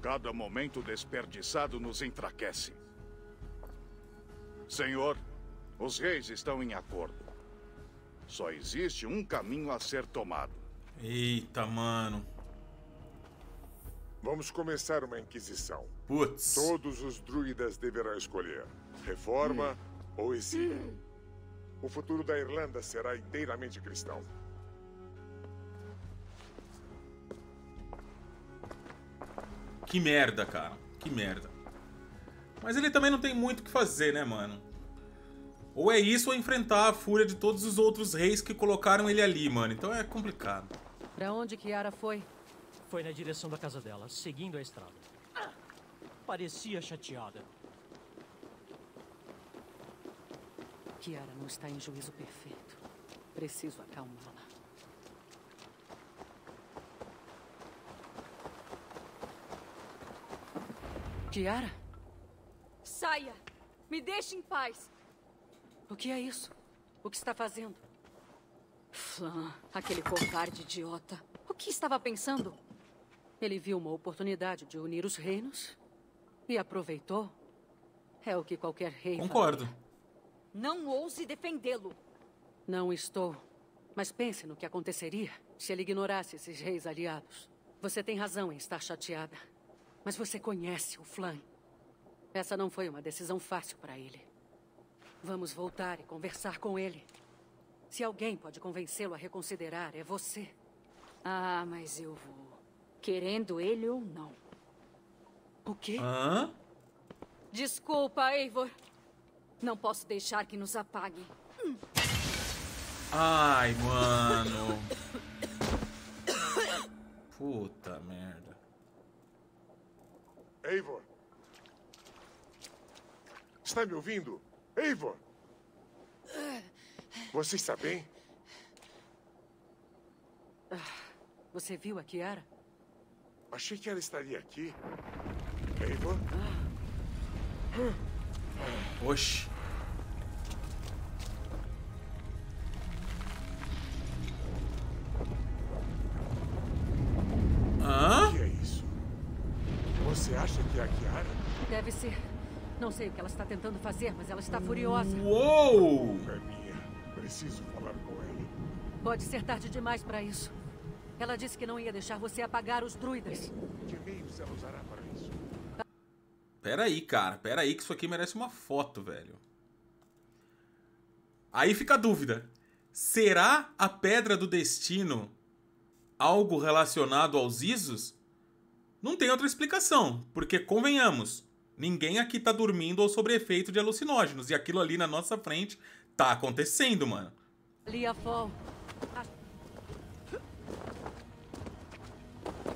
Cada momento desperdiçado nos enfraquece. Senhor... Os reis estão em acordo. Só existe um caminho a ser tomado. Eita, mano. Vamos começar uma inquisição. Putz. Todos os druidas deverão escolher. Reforma hum. ou exílio. Hum. O futuro da Irlanda será inteiramente cristão. Que merda, cara. Que merda. Mas ele também não tem muito o que fazer, né, mano? Ou é isso ou enfrentar a fúria de todos os outros reis que colocaram ele ali, mano. Então é complicado. Pra onde que Ciara foi? Foi na direção da casa dela, seguindo a estrada. Parecia chateada. Ciara não está em juízo perfeito. Preciso acalmá-la. Ciara? Saia! Me deixe em paz! O que é isso? O que está fazendo? Flann, aquele covarde idiota. O que estava pensando? Ele viu uma oportunidade de unir os reinos e aproveitou. É o que qualquer rei... Concordo. Faria. Não ouse defendê-lo. Não estou. Mas pense no que aconteceria se ele ignorasse esses reis aliados. Você tem razão em estar chateada. Mas você conhece o Flann. Essa não foi uma decisão fácil para ele. Vamos voltar e conversar com ele. Se alguém pode convencê-lo a reconsiderar, é você. Ah, mas eu vou. Querendo ele ou não. O quê? Hã? Desculpa, Eivor. Não posso deixar que nos apaguem. Ai, mano. Puta merda. Eivor. Está me ouvindo? Eivor. Você está bem? Você viu a Ciara? Achei que ela estaria aqui. Eivor? Ah. Oxi. Hã? O que é isso? Você acha que é a Ciara? Deve ser. Não sei o que ela está tentando fazer, mas ela está furiosa. Uou! É minha. Preciso falar com ela. Pode ser tarde demais para isso. Ela disse que não ia deixar você apagar os druidas. Que meios ela usará para isso? Peraí, cara. Peraí que isso aqui merece uma foto, velho. Aí fica a dúvida. Será a Pedra do Destino algo relacionado aos Isos? Não tem outra explicação, porque, convenhamos, ninguém aqui tá dormindo ou sobre efeito de alucinógenos. E aquilo ali na nossa frente tá acontecendo, mano. Lia Fáil.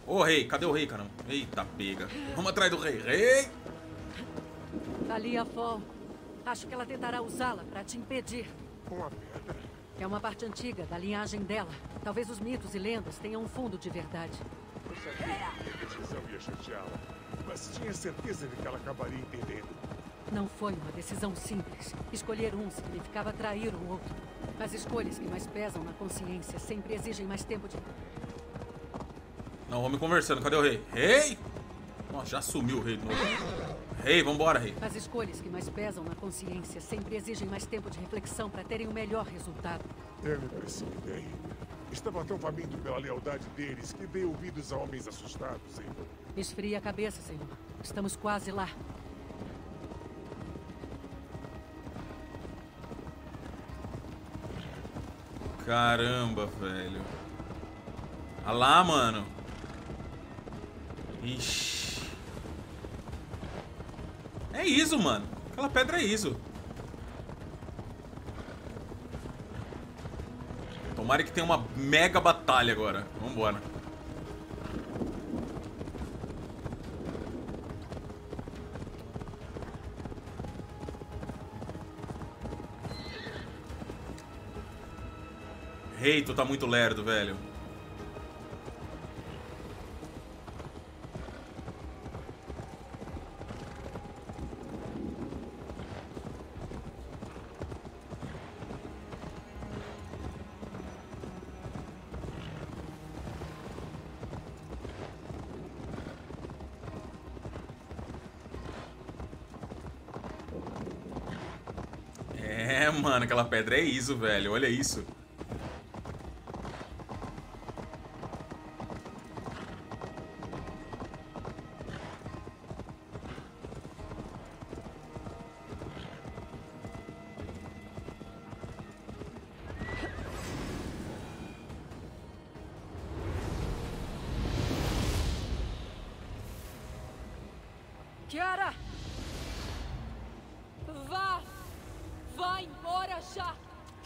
Ô, rei. Cadê o rei, caramba? Eita, pega. Vamos atrás do rei. Rei! A Lia Fáil. Acho que ela tentará usá-la pra te impedir. Uma pedra. É uma parte antiga da linhagem dela. Talvez os mitos e lendas tenham um fundo de verdade. Eu sabia que a decisão ia chateá-la. Mas tinha certeza de que ela acabaria entendendo. Não foi uma decisão simples. Escolher um significava trair o outro. As escolhas que mais pesam na consciência sempre exigem mais tempo de... Não, vamos conversando. Cadê o rei? Rei! Nossa, já sumiu o rei de novo. Rei, vambora, rei. As escolhas que mais pesam na consciência sempre exigem mais tempo de reflexão para terem o melhor resultado. Eu me precipitei. Estava tão faminto pela lealdade deles que dei ouvidos a homens assustados, hein? Esfrie a cabeça, senhor. Estamos quase lá. Caramba, velho. Olha lá, mano. Ixi. É Iso, mano. Aquela pedra é Iso. Tomara que tenha uma mega batalha agora. Vambora. Rei, tu tá muito lerdo, velho. É, mano, aquela pedra é Iso, velho. Olha isso.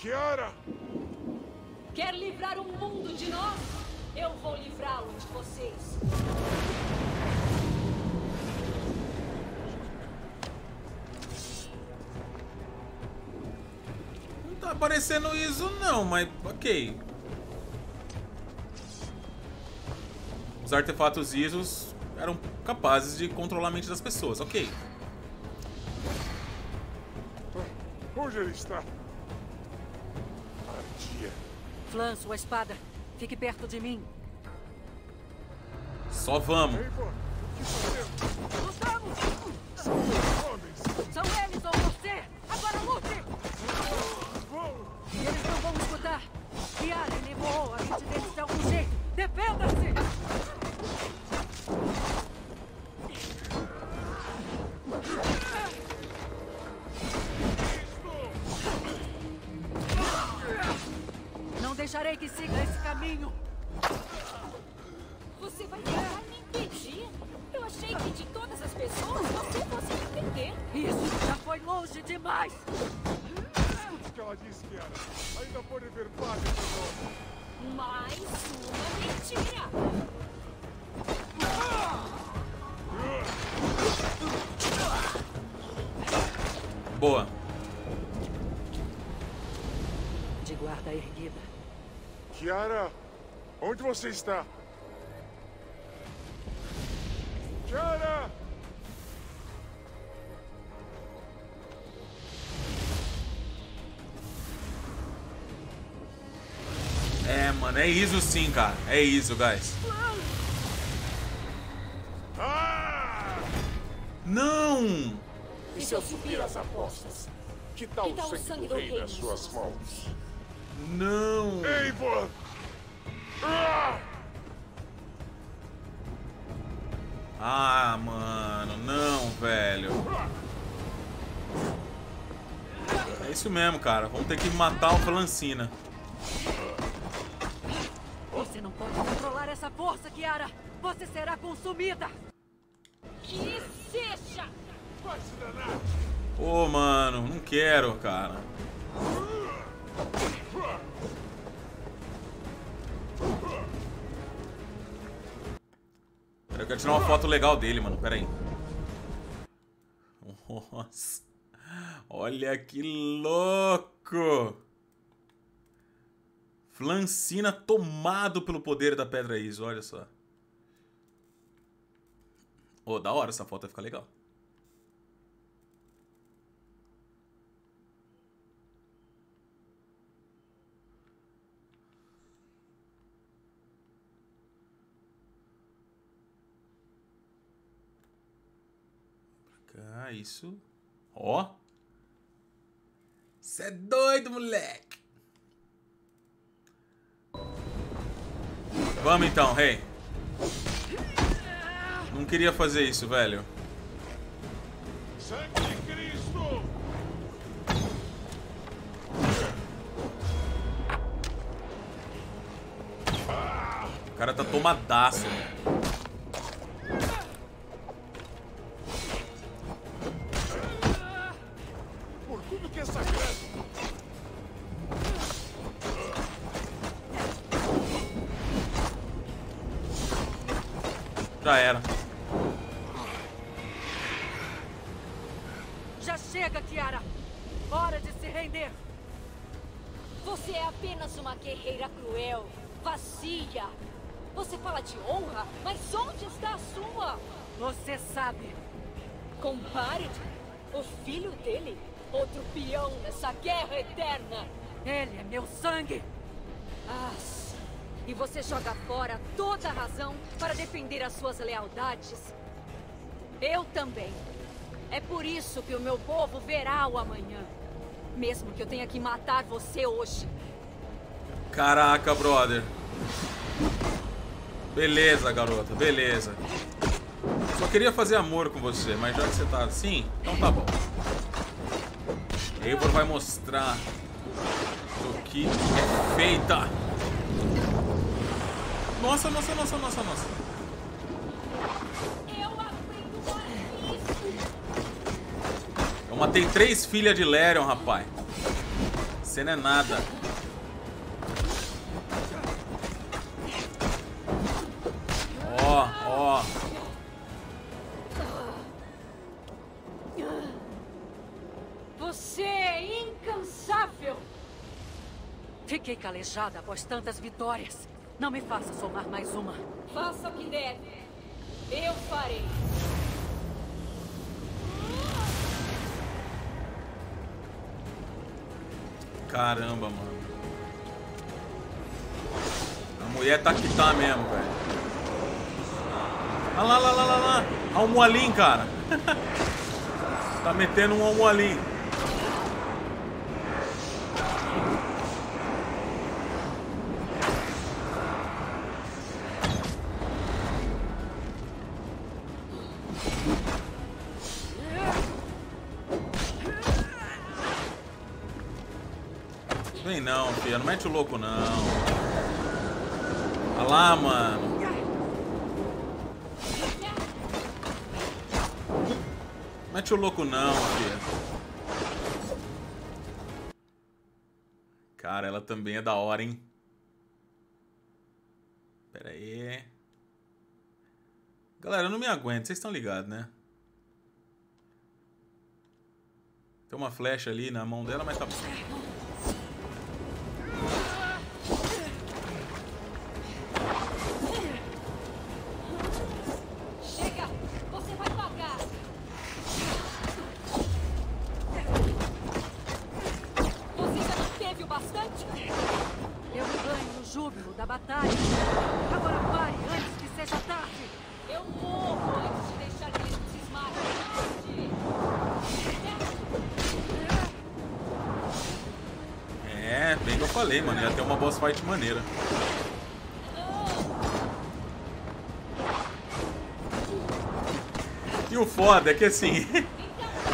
Ciara! Quer livrar o mundo de nós? Eu vou livrá-lo de vocês. Não tá aparecendo isso não, mas ok. Os artefatos Isos eram capazes de controlar a mente das pessoas, ok. Onde ele está? Flann, sua espada. Fique perto de mim. Só vamos. Lutamos! São eles ou você! Agora lute! E eles não vão escutar. Ciara ele voou. A gente deixa de algum jeito. Defenda-se! Deixarei que siga esse caminho. Você vai tentar me impedir? Eu achei que de todas as pessoas você fosse me entender. Isso já foi longe demais. Escute o que ela disse, Ciara. Ainda pode ver várias pessoas. Mais uma mentira. Boa. De guarda erguida. Ciara, onde você está? Ciara! É, mano, é isso sim, cara. É isso, guys. Ah! Não! E se eu subir as apostas? Que tal, que tal o sangue do rei nas suas mãos? Não! Eivor! Ah, mano, não, velho. É isso mesmo, cara. Vamos ter que matar o Flann Sinna. Você não pode controlar essa força, Ciara. Você será consumida. Que seja! Vai se danar! Ô, mano, não quero, cara. Eu quero tirar uma foto legal dele, mano. Pera aí. Nossa. Olha que louco. Flann Sinna tomado pelo poder da Pedra Iso. Olha só. Ô, oh, da hora essa foto. Vai ficar legal. Ah, isso. Ó. Cê é doido, moleque. Vamos então, rei. Não queria fazer isso, velho. Sangue de Cristo. O cara tá tomadaço, velho. Já era. Já chega, Ciara. Hora de se render. Você é apenas uma guerreira cruel, vazia. Você fala de honra, mas onde está a sua? Você sabe. Com Baridi, o filho dele, outro peão nessa guerra eterna. Ele é meu sangue. Ah, sim. E você joga fora toda a razão para defender as suas lealdades. Eu também. É por isso que o meu povo verá o amanhã. Mesmo que eu tenha que matar você hoje. Caraca, brother. Beleza, garota. Beleza. Só queria fazer amor com você, mas já que você tá assim, então tá bom. Eivor vai mostrar o que é feita. Nossa, nossa, nossa, nossa, nossa. Eu aprendo isso. Eu matei três filhas de Lerion, rapaz. cena é nada. Ó, ó. Você é incansável. Fiquei calejada após tantas vitórias. Não me faça somar mais uma. Faça o que deve. Eu farei. Caramba, mano. A mulher tá que tá mesmo, velho. Olha lá, lá, lá, lá, lá. Al Mualim, cara. Tá metendo um Al Mualim. Não, filha, não mete o louco, não. Olha lá, mano. Mete o louco, não, filha. Cara, ela também é da hora, hein? Pera aí. Galera, eu não me aguento, vocês estão ligados, né? Tem uma flecha ali na mão dela, mas tá... Mano, ia ter uma boss fight maneira. E o foda é que assim,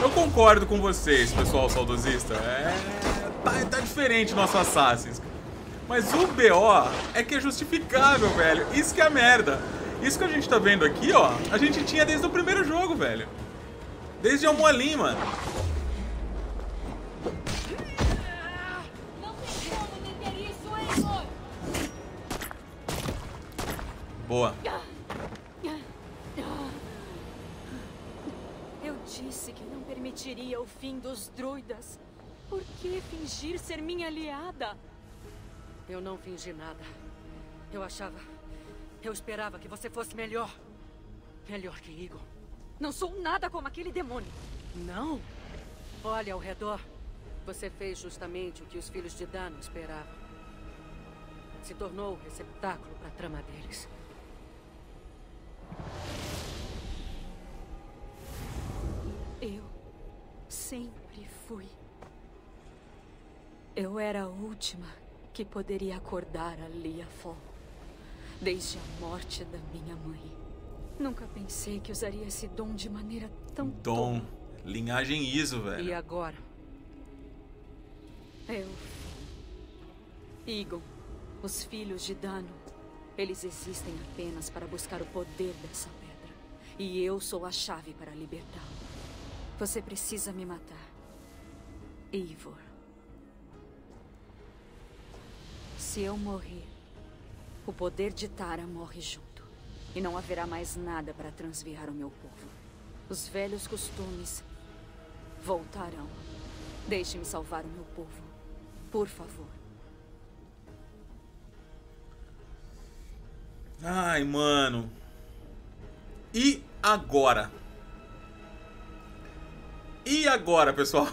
eu concordo com vocês, pessoal saudosista. É, tá, tá diferente nosso Assassin's. Mas o B O é que é justificável, velho. Isso que é a merda. Isso que a gente tá vendo aqui, ó, a gente tinha desde o primeiro jogo, velho. Desde Al Mualim, mano. Boa. Eu disse que não permitiria o fim dos druidas. Por que fingir ser minha aliada? Eu não fingi nada. Eu achava... Eu esperava que você fosse melhor. Melhor que Eogan. Não sou nada como aquele demônio. Não. Olha ao redor. Você fez justamente o que os filhos de Dano esperavam. Se tornou o receptáculo para a trama deles. Eu sempre fui. Eu era a última que poderia acordar a Lia Fáil. Desde a morte da minha mãe. Nunca pensei que usaria esse dom de maneira tão... Dom. Toda. Linhagem Iso, velho. E agora? Eu. Eogan. Os filhos de Dano. Eles existem apenas para buscar o poder dessa pedra. E eu sou a chave para libertá-lo. Você precisa me matar. Eivor. Se eu morrer, o poder de Tara morre junto. E não haverá mais nada para transviar o meu povo. Os velhos costumes voltarão. Deixe-me salvar o meu povo. Por favor. Ai, mano. E agora? E agora, pessoal?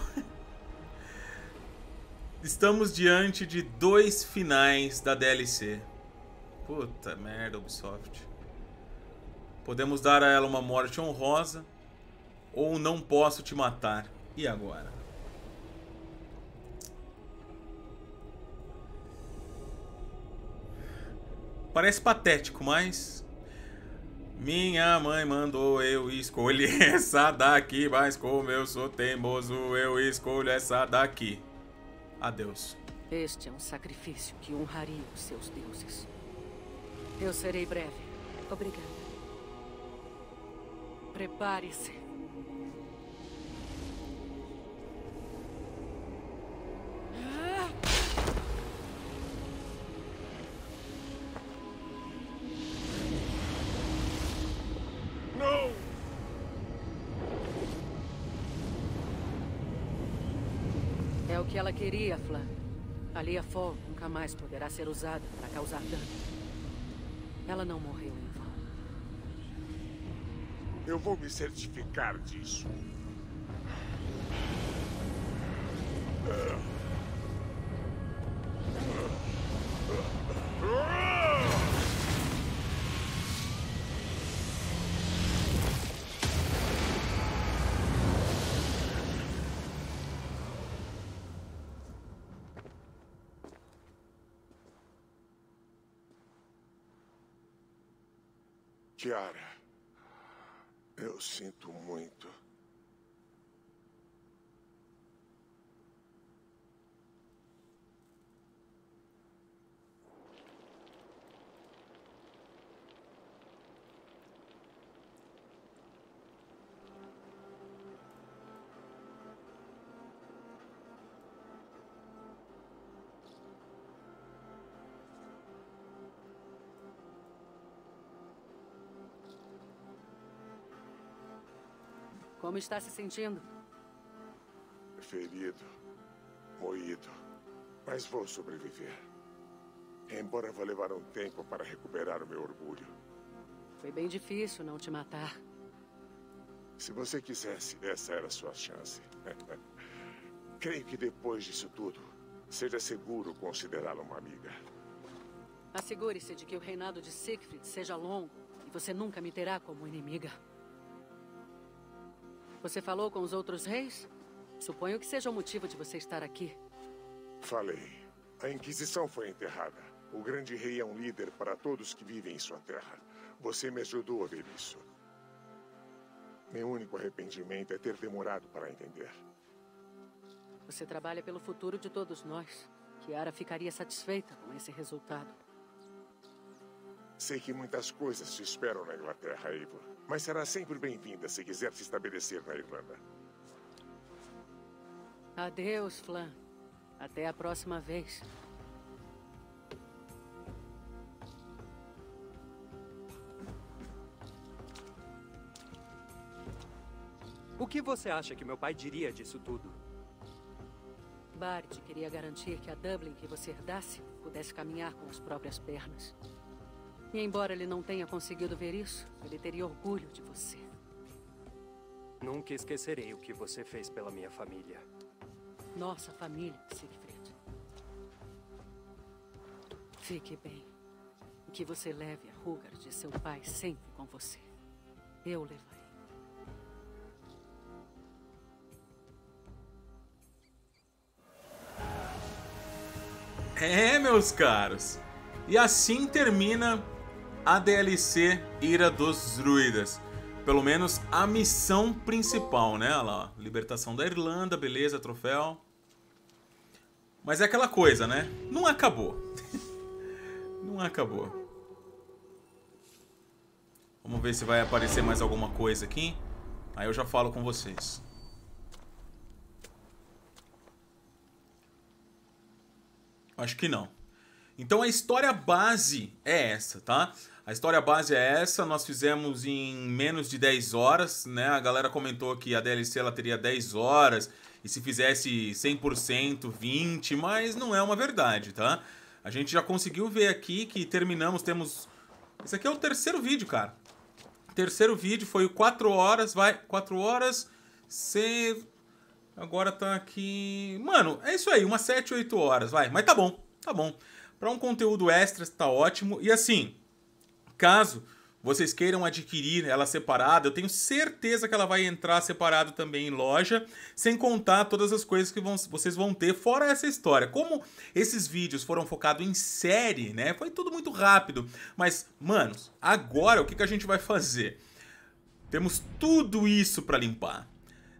Estamos diante de dois finais da D L C. Puta merda, Ubisoft. Podemos dar a ela uma morte honrosa ou não posso te matar. E agora? Parece patético, mas... Minha mãe mandou eu escolher essa daqui, mas como eu sou teimoso, eu escolho essa daqui. Adeus. Este é um sacrifício que honraria os seus deuses. Eu serei breve. Obrigada. Prepare-se. o que ela queria, Flann. A Lia Fáil nunca mais poderá ser usada para causar dano. Ela não morreu em vão. Eu vou me certificar disso. Ciara, eu sinto muito. Como está se sentindo? Ferido, moído, mas vou sobreviver. Embora vá levar um tempo para recuperar o meu orgulho. Foi bem difícil não te matar. Se você quisesse, essa era a sua chance. Creio que depois disso tudo, seja seguro considerá-la uma amiga. Assegure-se de que o reinado de Siegfried seja longo e você nunca me terá como inimiga. Você falou com os outros reis? Suponho que seja o motivo de você estar aqui. Falei. A Inquisição foi enterrada. O grande rei é um líder para todos que vivem em sua terra. Você me ajudou a ver isso. Meu único arrependimento é ter demorado para entender. Você trabalha pelo futuro de todos nós. Ciara ficaria satisfeita com esse resultado. Sei que muitas coisas te esperam na Inglaterra, Eivor. Mas será sempre bem-vinda se quiser se estabelecer na Irlanda. Adeus, Flann. Até a próxima vez. O que você acha que meu pai diria disso tudo? Bard queria garantir que a Dublin que você herdasse pudesse caminhar com as próprias pernas. E embora ele não tenha conseguido ver isso, ele teria orgulho de você. Nunca esquecerei o que você fez pela minha família. Nossa família, Siegfried. Fique bem. E que você leve a Rúgard e seu pai sempre com você. Eu levarei. É, meus caros. E assim termina a D L C Ira dos Druidas. Pelo menos a missão principal, né? Olha lá, ó. Libertação da Irlanda, beleza, troféu. Mas é aquela coisa, né? Não acabou. Não acabou. Vamos ver se vai aparecer mais alguma coisa aqui. Aí eu já falo com vocês. Acho que não. Então a história base é essa, tá? A história base é essa, nós fizemos em menos de dez horas, né? A galera comentou que a D L C ela teria dez horas, e se fizesse cem por cento, vinte, mas não é uma verdade, tá? A gente já conseguiu ver aqui que terminamos, temos... Esse aqui é o terceiro vídeo, cara. O terceiro vídeo foi quatro horas, vai... quatro horas, cê... Agora tá aqui... Mano, é isso aí, umas sete, oito horas, vai. Mas tá bom, tá bom. Para um conteúdo extra, tá ótimo. E assim, caso vocês queiram adquirir ela separada, eu tenho certeza que ela vai entrar separado também em loja, sem contar todas as coisas que vão, vocês vão ter, fora essa história. Como esses vídeos foram focados em série, né? Foi tudo muito rápido. Mas, manos, agora o que, que a gente vai fazer? Temos tudo isso para limpar.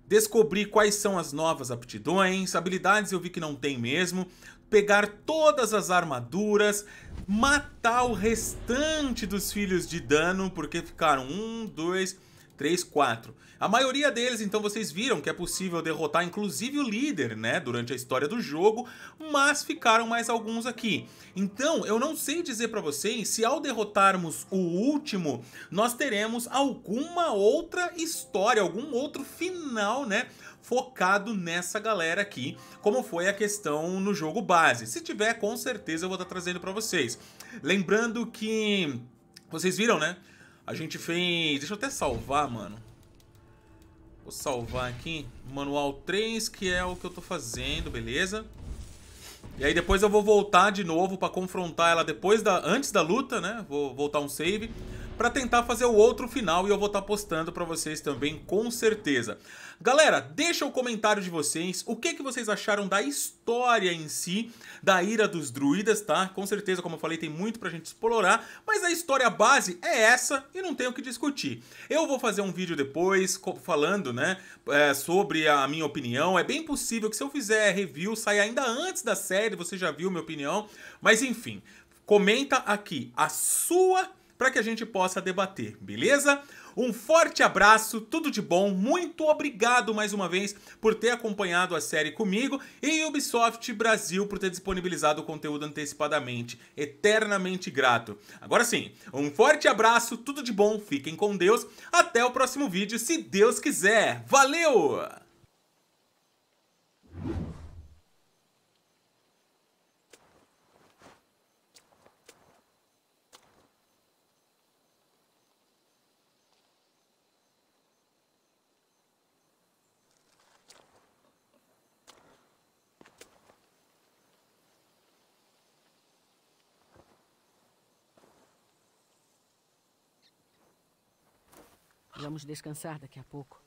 Descobrir quais são as novas aptidões, habilidades eu vi que não tem mesmo. Pegar todas as armaduras, matar o restante dos Filhos de Dano, porque ficaram um, dois, três, quatro. A maioria deles, então, vocês viram que é possível derrotar, inclusive, o líder, né, durante a história do jogo, mas ficaram mais alguns aqui. Então, eu não sei dizer pra vocês se ao derrotarmos o último, nós teremos alguma outra história, algum outro final, né, focado nessa galera aqui, como foi a questão no jogo base. Se tiver, com certeza eu vou estar trazendo para vocês. Lembrando que... vocês viram, né? A gente fez... deixa eu até salvar, mano. Vou salvar aqui. Manual três, que é o que eu tô fazendo, beleza? E aí depois eu vou voltar de novo pra confrontar ela depois da... antes da luta, né? Vou voltar um save pra tentar fazer o outro final, e eu vou estar postando pra vocês também, com certeza. Galera, deixa o comentário de vocês, o que, que vocês acharam da história em si, da Ira dos Druidas, tá? Com certeza, como eu falei, tem muito pra gente explorar, mas a história base é essa e não tem o que discutir. Eu vou fazer um vídeo depois falando, né, é, sobre a minha opinião. É bem possível que, se eu fizer review, saia ainda antes da série, você já viu minha opinião, mas enfim, comenta aqui a sua, para que a gente possa debater, beleza? Um forte abraço, tudo de bom, muito obrigado mais uma vez por ter acompanhado a série comigo, e Ubisoft Brasil por ter disponibilizado o conteúdo antecipadamente, eternamente grato. Agora sim, um forte abraço, tudo de bom, fiquem com Deus, até o próximo vídeo, se Deus quiser, valeu! Vamos descansar daqui a pouco.